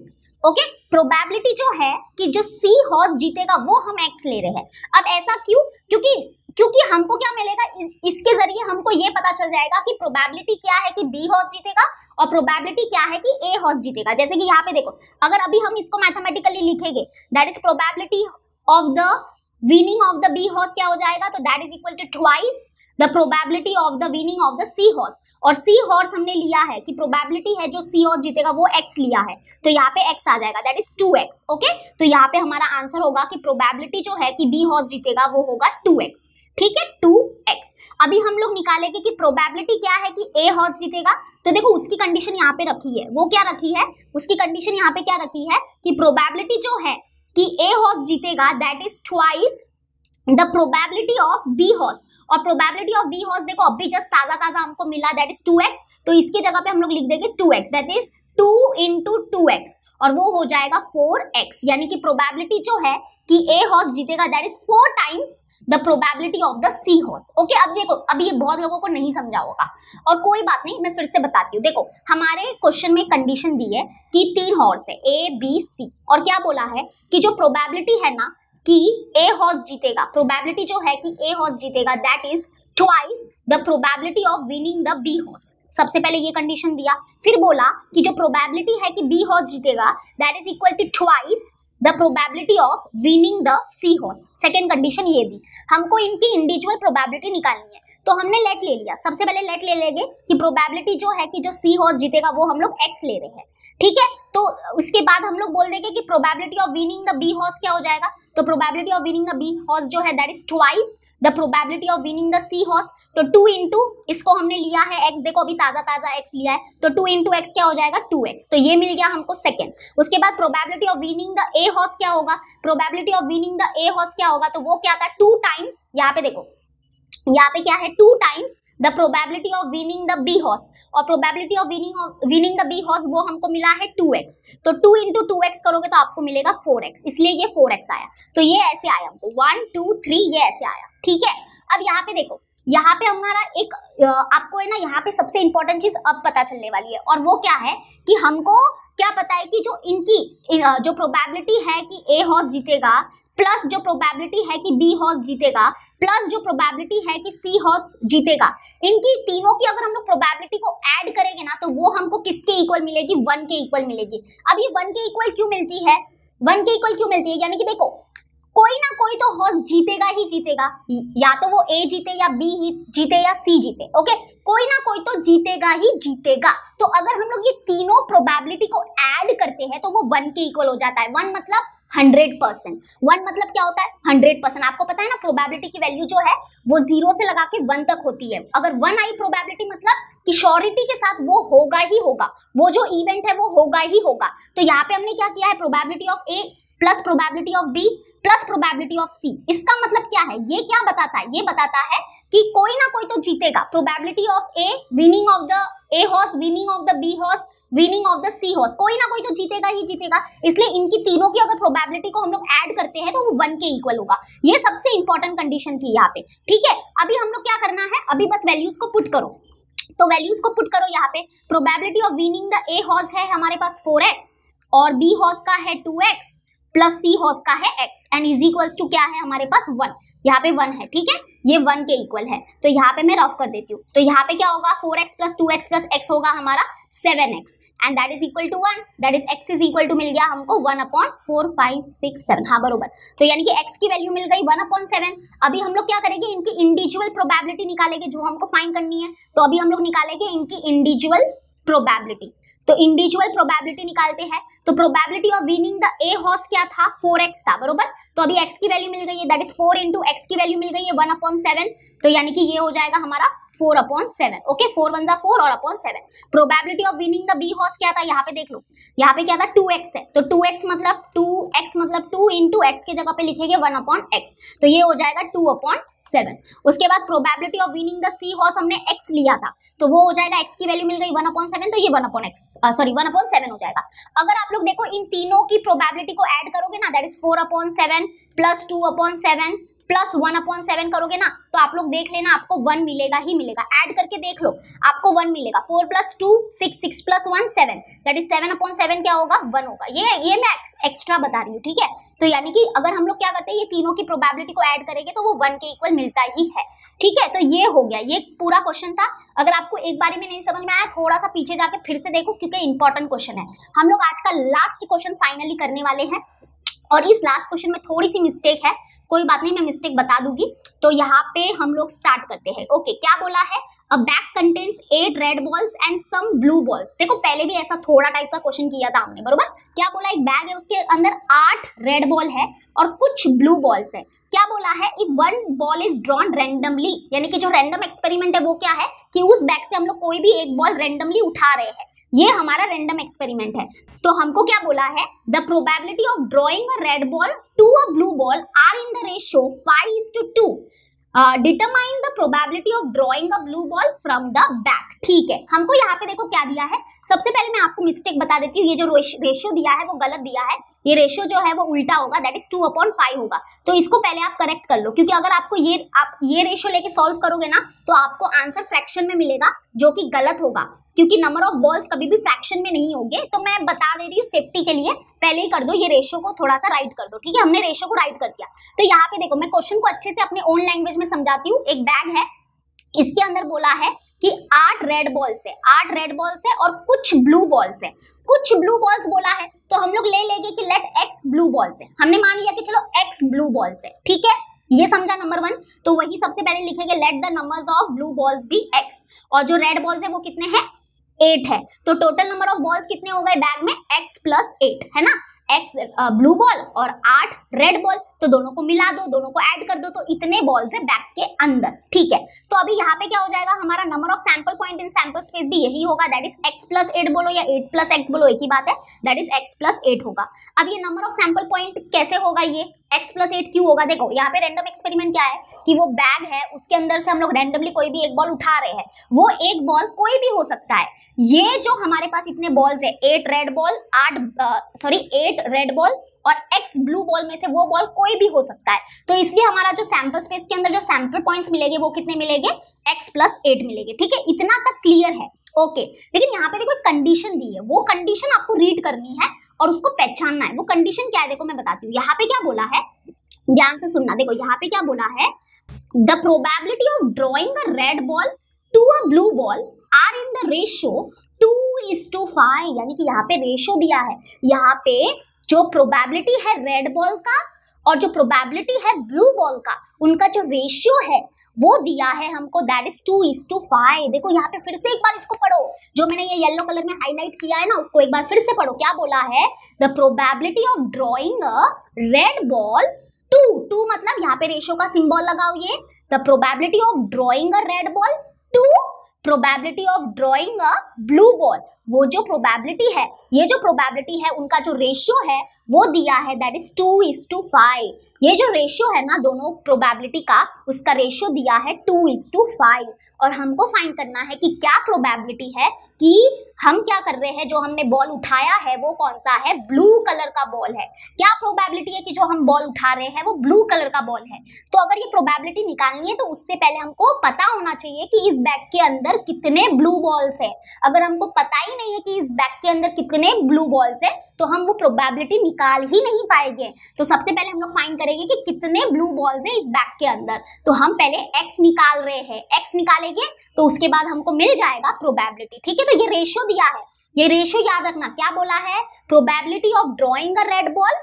ओके, प्रोबेबिलिटी जो है कि जो सी हॉर्स जीतेगा वो हम एक्स ले रहे हैं. अब ऐसा क्यों, क्योंकि क्योंकि हमको क्या मिलेगा, इसके जरिए हमको ये पता चल जाएगा कि प्रोबेबिलिटी क्या है कि बी हॉर्स जीतेगा और प्रोबेबिलिटी क्या है कि ए हॉर्स जीतेगा. जैसे कि यहाँ पे देखो, अगर अभी हम इसको मैथमेटिकली लिखेंगे that is probability of the winning of the B horse क्या हो जाएगा, तो that is equal to twice the probability of the winning of the C horse. और C horse हमने लिया है कि probability है जो C horse जीतेगा वो x लिया है, तो यहाँ पे x आ जाएगा that is two x. Okay, तो यहाँ पे हमारा आंसर होगा कि probability जो है कि B horse जीतेगा वो होगा टू एक्स, ठीक है, टू एक्स. अभी हम लोग निकालेंगे कि प्रोबेबिलिटी क्या है कि A हॉर्स जीतेगा. तो देखो उसकी कंडीशन यहाँ पे रखी है, वो क्या रखी है, उसकी कंडीशन यहाँ पे क्या रखी है कि प्रोबेबिलिटी जो है कि A हॉर्स जीतेगा that is twice the probability of B horse. और प्रोबेबिलिटी ऑफ B हॉर्स देखो अभी जस्ट ताजा ताजा हमको मिला दैट इज टू एक्स. तो इसके जगह पे हम लोग लिख देंगे two x that is two into two x और वो हो जाएगा फोर एक्स. यानी कि प्रोबेबिलिटी जो है कि A हॉर्स जीतेगा that is four times the probability of the C horse. Okay, अब देखो, अभी ये बहुत लोगों को नहीं समझा होगा और कोई बात नहीं, मैं फिर से बताती हूँ. देखो हमारे क्वेश्चन में कंडीशन दी है कि तीन हॉर्स है ए बी सी, और क्या बोला है कि जो प्रोबेबिलिटी है ना कि ए हॉर्स जीतेगा, प्रोबेबिलिटी जो है कि ए हॉर्स जीतेगा that is twice the probability of winning the B horse. सबसे पहले ये कंडीशन दिया. फिर बोला कि जो प्रोबेबिलिटी है कि बी हॉर्स जीतेगा that is equal to twice The probability of winning the C horse. Second condition ये दी. हमको इनकी इंडिविजुअल प्रोबेबिलिटी निकालनी है, तो हमने लेट ले लिया. सबसे पहले लेट ले लेंगे कि प्रोबेबिलिटी जो है कि जो C horse जीतेगा वो हम लोग x ले रहे हैं, ठीक है. तो उसके बाद हम लोग बोल देंगे कि probability of winning the B horse क्या हो जाएगा, तो probability of winning the B horse जो है that is twice the probability of winning the C horse. तो टू इंटू इसको हमने लिया है एक्स, देखो अभी ताजा ताजा एक्स लिया है, तो टू इंटू एक्स क्या हो जाएगा टू एक्स. तो ये मिल गया हमको सेकंड. उसके बाद probability of winning the A horse क्या होगा, probability of winning the A horse क्या होगा, तो वो क्या था टू टाइम्स, यहाँ पे देखो यहाँ पे क्या है two times the probability of winning the B horse, और probability of winning winning the B horse वो हमको मिला है टू एक्स, तो टू इंटू टू एक्स करोगे तो आपको मिलेगा फोर एक्स, इसलिए ये फोर एक्स आया। तो ये ऐसे आया हमको वन टू थ्री ये ऐसे आया, ठीक है। अब यहाँ पे देखो, यहाँ पे हमारा एक आपको है ना यहाँ पे सबसे इंपॉर्टेंट चीज अब पता चलने वाली है, और वो क्या है कि हमको क्या पता है कि जो इनकी जो प्रोबेबिलिटी है कि ए हॉर्स जीतेगा प्लस जो प्रोबेबिलिटी है कि बी हॉर्स जीतेगा प्लस जो प्रोबेबिलिटी है कि सी हॉर्स जीतेगा, इनकी तीनों की अगर हम लोग प्रोबेबिलिटी को ऐड करेंगे ना तो वो हमको किसके इक्वल मिलेगी, वन के इक्वल मिलेगी। अब ये वन के इक्वल क्यों मिलती है, वन के इक्वल क्यों मिलती है, यानी कि देखो कोई ना कोई तो हॉर्स जीतेगा ही जीतेगा, या तो वो ए जीते या बी ही जीते या सी जीते, ओके, कोई ना कोई तो जीतेगा ही जीतेगा। तो अगर हम लोग ये तीनों प्रोबेबिलिटी को ऐड करते हैं तो वो वन के इक्वल हो जाता है। वन मतलब हंड्रेड परसेंट, वन मतलब क्या होता है हंड्रेड परसेंट। आपको पता है ना प्रोबेबिलिटी की वैल्यू जो है वो जीरो से लगा के वन तक होती है। अगर वन आई प्रोबेबिलिटी मतलब कि श्योरिटी के साथ वो होगा ही होगा, वो जो इवेंट है वो होगा ही होगा। तो यहाँ पे हमने क्या किया है, probability of A plus probability of B plus probability of C. इसका मतलब क्या है, ये क्या बताता है, ये बताता है कि कोई ना कोई तो जीतेगा। Probability of A winning of the A horse, winning of the B horse, winning of the C horse, कोई ना कोई तो जीतेगा ही जीतेगा, इसलिए इनकी तीनों की अगर प्रोबेबिलिटी को हम लोग ऐड करते हैं तो वो वन के इक्वल होगा। ये सबसे इंपॉर्टेंट कंडीशन थी यहाँ पे, ठीक है। अभी हम लोग क्या करना है, अभी बस वैल्यूज को पुट करो, तो वैल्यूज को पुट करो। यहाँ पे probability of winning the A horse है हमारे पास फोर एक्स और बी हॉर्स का है two x plus C horse का है x and is equals to क्या है हमारे पास वन, यहाँ पे वन है, ठीक है, ये वन के इक्वल है। तो यहाँ पे मैं रफ कर देती हूँ, तो यहाँ पे क्या होगा four x plus two x plus x होगा हमारा seven x and that is equal to one, that is x is equal to मिल गया हमको one upon four five six seven, हाँ बरोबर। तो यानी कि x की वैल्यू मिल गई वन अपॉन सेवन। अभी हम लोग क्या करेंगे, इनकी इंडिविजुअल प्रोबेबिलिटी निकालेंगे जो हमको फाइंड करनी है। तो अभी हम लोग निकालेंगे इनकी इंडिविजुअल प्रोबेबिलिटी, तो इंडिविजुअल प्रोबेबिलिटी निकालते हैं। तो probability of winning the A horse क्या था, फोर एक्स था, बरोबर। तो अभी x की वैल्यू मिल गई है, that is four into x की वैल्यू मिल गई है वन अपॉन सेवन, तो यानी कि ये हो जाएगा हमारा four upon seven, okay, four one जा फोर और upon seven. Probability of winning the B horse क्या था, यहाँ पे देख लो, यहाँ पे क्या था टू एक्स है, तो टू एक्स मतलब टू एक्स मतलब टू इंटू एक्स की जगह पे लिखेंगे वन अपॉन एक्स, तो ये हो जाएगा टू अपॉन सेवन। उसके बाद probability of winning the C horse हमने x लिया था, तो वो हो जाएगा, x की वैल्यू मिल गई वन अपॉन सेवन, तो ये one upon x sorry one upon seven हो जाएगा। अगर आप लोग देखो इन तीनों की प्रोबेबिलिटी को ऐड करोगे ना, that is four upon seven plus two upon seven plus one upon seven करोगे ना, तो आप लोग देख लेना आपको वन मिलेगा ही मिलेगा, ऐड करके देख लो आपको वन मिलेगा। Four plus two six, six plus one seven, that is seven upon seven क्या होगा वन होगा। ये ये मैं एक्स्ट्रा बता रही हूँ, ठीक है। तो यानी कि अगर हम लोग क्या करते हैं, ये तीनों की प्रोबेबिलिटी को ऐड करेंगे तो वो वन के इक्वल मिलता ही है, ठीक है। तो ये हो गया, ये पूरा क्वेश्चन था। अगर आपको एक बार में नहीं समझ में आया, थोड़ा सा पीछे जाके फिर से देखो क्योंकि इंपॉर्टेंट क्वेश्चन है। हम लोग आज का लास्ट क्वेश्चन फाइनली करने वाले हैं, और इस लास्ट क्वेश्चन में थोड़ी सी मिस्टेक है, कोई बात नहीं, मैं मिस्टेक बता दूंगी। तो यहाँ पे हम लोग स्टार्ट करते हैं, ओके। क्या बोला है, a bag contains eight red balls and some blue balls. देखो पहले भी ऐसा थोड़ा टाइप का क्वेश्चन किया था हमने, बरोबर। क्या बोला, एक बैग है उसके अंदर आठ रेड बॉल है और कुछ ब्लू बॉल्स है। क्या बोला है, if one ball is drawn randomly, यानी कि जो रैंडम एक्सपेरिमेंट है वो क्या है कि उस बैग से हम लोग कोई भी एक बॉल रेंडमली उठा रहे हैं, ये हमारा रैंडम एक्सपेरिमेंट है। तो हमको क्या बोला है, the probability of drawing a red ball to a blue ball are in the ratio five is to two, determine the probability of drawing a blue ball from the back, ठीक है। हमको यहाँ पे देखो क्या दिया है, सबसे पहले मैं आपको मिस्टेक बता देती हूँ, ये जो रेशियो दिया है वो गलत दिया है, ये रेशियो जो है वो उल्टा होगा, that is two upon five होगा। तो इसको पहले आप करेक्ट कर लो, क्योंकि अगर आपको ये आप ये रेशियो लेके सॉल्व करोगे ना तो आपको आंसर फ्रैक्शन में मिलेगा, जो कि गलत होगा, क्योंकि नंबर ऑफ बॉल्स कभी भी फ्रैक्शन में नहीं होंगे। तो मैं बता दे रही हूँ सेफ्टी के लिए, पहले ही कर दो, ये रेशियो को थोड़ा सा राइट कर दो, ठीक है। हमने रेशियो को राइट कर दिया। तो यहाँ पे देखो, मैं क्वेश्चन को अच्छे से अपने ओन लैंग्वेज में समझाती हूँ। एक बैग है, इसके अंदर बोला है कि आठ रेड बॉल्स है, आठ रेड बॉल्स है और कुछ ब्लू बॉल्स है, कुछ ब्लू बॉल्स बोला है। तो हम लोग ले लेंगे कि लेट एक्स ब्लू बॉल्स है, हमने मान लिया कि चलो एक्स ब्लू बॉल्स है, ठीक है, ये समझा नंबर वन। तो वही सबसे पहले लिखेंगे, let the numbers of blue balls be x, और जो रेड बॉल्स है वो कितने हैं, एट है। तो टोटल नंबर ऑफ बॉल्स कितने हो गए बैग में, एक्स प्लस एट है ना, एक्स ब्लू बॉल और आठ रेड बॉल। तो दोनों को मिला दो, दोनों को ऐड कर दो, तो इतने बॉल्स है बैग के अंदर। ठीक है, तो अभी यहाँ पे क्या हो जाएगा, हमारा number of sample point in sample space भी यही होगा, that is x plus eight बोलो या एट प्लस एक्स बोलो, एक ही बात है, that is x plus eight होगा। अब ये नंबर ऑफ सैंपल पॉइंट कैसे होगा, ये एक्स प्लस एट क्यों होगा? देखो यहाँ पे रैंडम एक्सपेरिमेंट क्या है कि वो बैग है, उसके अंदर से हम लोग रैंडमली कोई भी एक बॉल उठा रहे हैं, वो एक बॉल कोई भी हो सकता है। ये जो हमारे पास इतने बॉल्स है, एट रेड बॉल, आठ सॉरी एट रेड बॉल और एक्स ब्लू बॉल में से वो बॉल कोई भी हो सकता है, तो इसलिए हमारा जो सैंपल स्पेस के अंदर जो सैंपल पॉइंट्स मिलेंगे वो कितने मिलेंगे, एक्स प्लस एट मिलेंगे। ठीक है, इतना तक क्लियर है, ओके। लेकिन यहाँ पे देखो कंडीशन दी है, वो कंडीशन आपको रीड करनी है और उसको पहचानना है। वो कंडीशन क्या है देखो मैं बताती हूँ, यहाँ पे क्या बोला है, ध्यान से सुनना। देखो यहाँ पे क्या बोला है, the probability of drawing a red ball to a blue ball are in the ratio two is to five, यानी कि यहाँ पे रेशियो दिया है, यहाँ पे जो प्रोबेबिलिटी है रेड बॉल का और जो प्रोबेबिलिटी है ब्लू बॉल का, उनका जो रेशियो है वो दिया है हमको, that is two is to five. देखो यहाँ पे फिर से एक बार इसको पढ़ो, जो मैंने ये येलो कलर में हाईलाइट किया है ना, उसको एक बार फिर से पढ़ो। क्या बोला है, the probability of drawing a red ball to, to मतलब यहाँ पे रेशियो का सिंबल लगाओ, ये the probability of drawing a red ball to probability of drawing a blue ball, वो जो प्रोबेबिलिटी है, ये जो प्रोबेबिलिटी है उनका जो रेशियो है वो दिया है, that is two is to five. ये जो रेशियो है ना दोनों प्रोबेबिलिटी का, उसका रेशियो दिया है टू इज टू फाइव, और हमको फाइंड करना है कि क्या प्रोबेबिलिटी है कि हम क्या कर रहे हैं, जो हमने बॉल उठाया है वो कौन सा है, ब्लू कलर का बॉल है। क्या प्रोबेबिलिटी है कि जो हम बॉल उठा रहे हैं वो ब्लू कलर का बॉल है? तो अगर ये प्रोबेबिलिटी निकालनी है तो उससे पहले हमको पता होना चाहिए कि इस बैग के अंदर कितने ब्लू बॉल्स है। अगर हमको पता ही नहीं है कि इस बैग के अंदर कितने ब्लू बॉल्स है तो हम वो प्रोबेबिलिटी निकाल ही नहीं पाएंगे। तो सबसे पहले हम लोग फाइंड करेंगे कि कितने ब्लू बॉल्स है इस बैग के अंदर। तो हम पहले एक्स निकाल रहे हैं, एक्स निकालेंगे तो उसके बाद हमको मिल जाएगा प्रोबेबिलिटी। ठीक है, तो ये रेशियो दिया है, ये रेशियो याद रखना। क्या बोला है, probability of drawing a red ball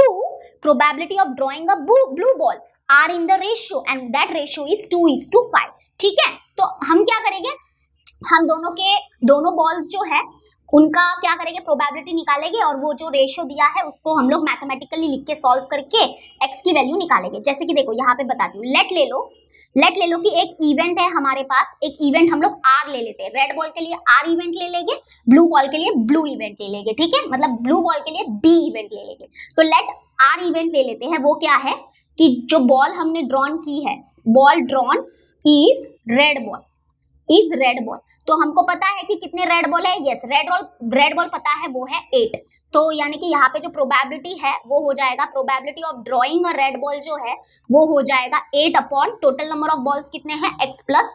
to probability of drawing a blue ball are in the ratio and that ratio is two is to five. ठीक है, तो हम क्या करेंगे, हम दोनों के दोनों बॉल्स जो है उनका क्या करेंगे, प्रोबेबिलिटी निकालेंगे और वो जो रेशियो दिया है उसको हम लोग मैथमेटिकली लिख के सॉल्व करके एक्स की वैल्यू निकालेंगे। जैसे कि देखो यहाँ पे बताती हूँ, लेट ले लो लेट ले लो कि एक इवेंट है हमारे पास, एक इवेंट हम लोग आर ले लेते हैं। रेड बॉल के लिए आर इवेंट ले लेंगे, ब्लू बॉल के लिए ब्लू इवेंट ले लेंगे। ठीक है, मतलब ब्लू बॉल के लिए बी इवेंट ले लेंगे। तो लेट आर इवेंट ले लेते हैं, वो क्या है कि जो बॉल हमने ड्रॉन की है, ball drawn is red ball, is red ball. तो हमको पता है कि कितने रेड बॉल है, yes red ball red ball पता है, वो है एट। तो यानी कि यहाँ पे जो प्रोबेबिलिटी है वो हो जाएगा, प्रोबेबिलिटी ऑफ ड्रॉइंग और रेड बॉल जो है वो हो जाएगा eight upon total number of balls कितने हैं, एक्स प्लस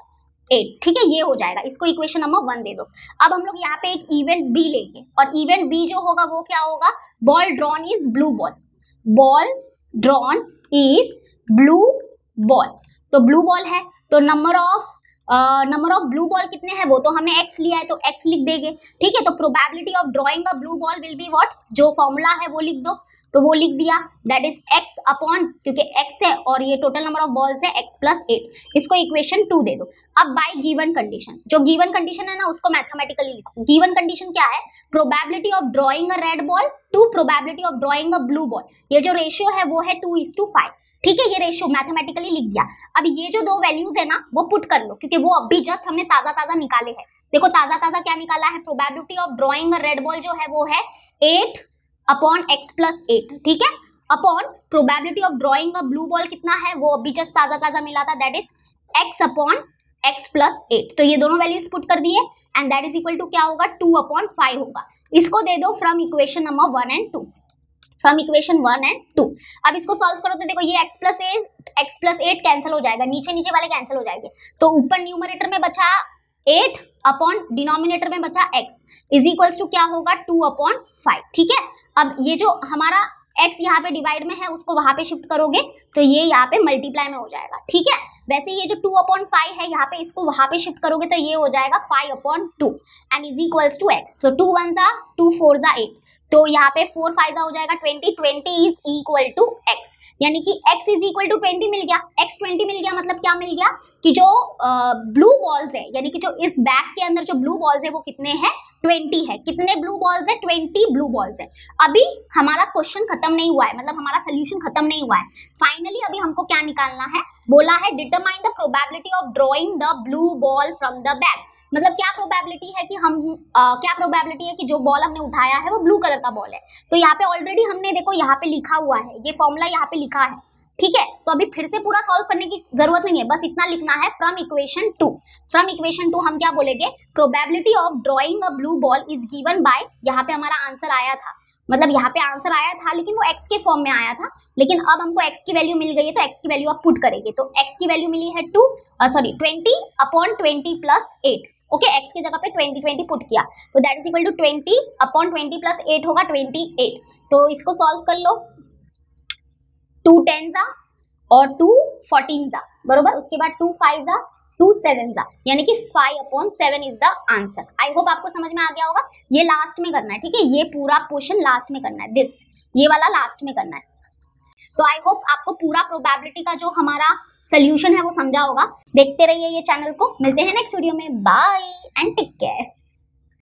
एट। ठीक है, ये हो जाएगा, इसको इक्वेशन नंबर वन दे दो। अब हम लोग यहाँ पे एक इवेंट बी लेंगे और इवेंट बी जो होगा वो क्या होगा, ball drawn is blue ball, ball drawn is blue ball. तो ब्लू बॉल है तो number of number of blue ball कितने हैं, वो तो हमने x लिया है तो x लिख देंगे। ठीक है, तो probability of drawing a blue ball will be what, जो फॉर्मूला है वो लिख दो, तो वो लिख दिया, दैट इज x अपॉन, क्योंकि x है और ये टोटल नंबर ऑफ बॉल्स है x प्लस एट। इसको इक्वेशन टू दे दो। अब बाय गिवन कंडीशन, जो गिवन कंडीशन है ना उसको मैथमेटिकली लिखो। गिवन कंडीशन क्या है, probability of drawing a red ball to probability of drawing a blue ball, ये जो रेशियो है वो है टू इज टू फाइव। ठीक है, ये रेशियो मैथमेटिकली लिख दिया। अब ये जो दो वैल्यूज है ना वो पुट कर लो, क्योंकि वो अभी जस्ट हमने ताजा ताजा निकाले हैं। देखो ताजा ताजा क्या निकाला है, probability of drawing red ball जो है वो है eight upon x plus eight. ठीक है, upon probability of drawing blue ball कितना है, वो अभी जस्ट ताजा ताजा मिला था, that is x upon x plus eight. तो ये दोनों वैल्यूज पुट कर दिए and that is equal to क्या होगा, टू अपॉन फाइव होगा। इसको दे दो from equation number one and two, from equation one and two. अब इसको सॉल्व करो तो देखो ये x plus eight x plus eight cancel हो जाएगा, नीचे नीचे वाले कैंसिल हो जाएंगे। तो ऊपर न्यूमरेटर में बचा एट अपॉन डिनोमिनेटर में बचा x इज इक्वल्स टू क्या होगा, टू अपॉन फाइव। ठीक है, अब ये जो हमारा x यहाँ पे डिवाइड में है उसको वहां पे शिफ्ट करोगे तो ये यहाँ पे मल्टीप्लाई में हो जाएगा। ठीक है, वैसे ये जो टू अपॉन फाइव है यहाँ पे, इसको वहां पे शिफ्ट करोगे तो ये हो जाएगा five upon two and is equals to x. तो टू वन जा टू, फोर जा एट, तो यहाँ पे फोर फाइव हो जाएगा twenty, twenty is equal to x, यानी कि x is equal to twenty मिल गया। x ट्वेंटी मिल गया मतलब क्या मिल गया कि जो ब्लू uh, बॉल्स है, यानी कि जो इस बैग के अंदर जो ब्लू बॉल्स है वो कितने हैं, ट्वेंटी है। कितने ब्लू बॉल्स है? ट्वेंटी ब्लू बॉल्स है। अभी हमारा क्वेश्चन खत्म नहीं हुआ है, मतलब हमारा सोल्यूशन खत्म नहीं हुआ है। फाइनली अभी हमको क्या निकालना है? बोला है determine the probability of drawing the blue ball from the bag. मतलब क्या प्रोबेबिलिटी है कि हम आ, क्या प्रोबेबिलिटी है कि जो बॉल हमने उठाया है वो ब्लू कलर का बॉल है। तो यहाँ पे ऑलरेडी हमने देखो यहाँ पे लिखा हुआ है, ये फॉर्मूला यहाँ पे लिखा है, ठीक है। तो अभी फिर से पूरा सॉल्व करने की जरूरत नहीं है, बस इतना लिखना है from equation two. From equation two हम क्या बोलेंगे? Probability of drawing a blue ball is given by, यहाँ पे हमारा आंसर आया था, मतलब यहाँ पे आंसर आया था लेकिन वो x के फॉर्म में आया था, लेकिन अब हमको x की वैल्यू मिल गई है तो x की वैल्यू आप पुट करेंगे। तो x की वैल्यू मिली है two sorry twenty upon twenty plus eight. Okay, okay, x की जगह पे ट्वेंटी ट्वेंटी पुट किया तो that is equal to twenty upon twenty plus eight होगा ट्वेंटी एट। तो इसको सॉल्व कर लो, टू टेन जा और टू फोर्टीन जा, बरोबर। उसके बाद टू फाइव जा, टू सेवन जा, यानी कि five upon seven is the answer. I hope आपको समझ में आ गया होगा। ये लास्ट में करना है, ठीक है, ये पूरा पोर्शन लास्ट में करना है, दिस ये वाला लास्ट में करना है। तो आई होप आपको पूरा प्रोबेबिलिटी का जो हमारा सॉल्यूशन है वो समझा होगा। देखते रहिए ये चैनल को, मिलते हैं नेक्स्ट वीडियो में। Bye and take care.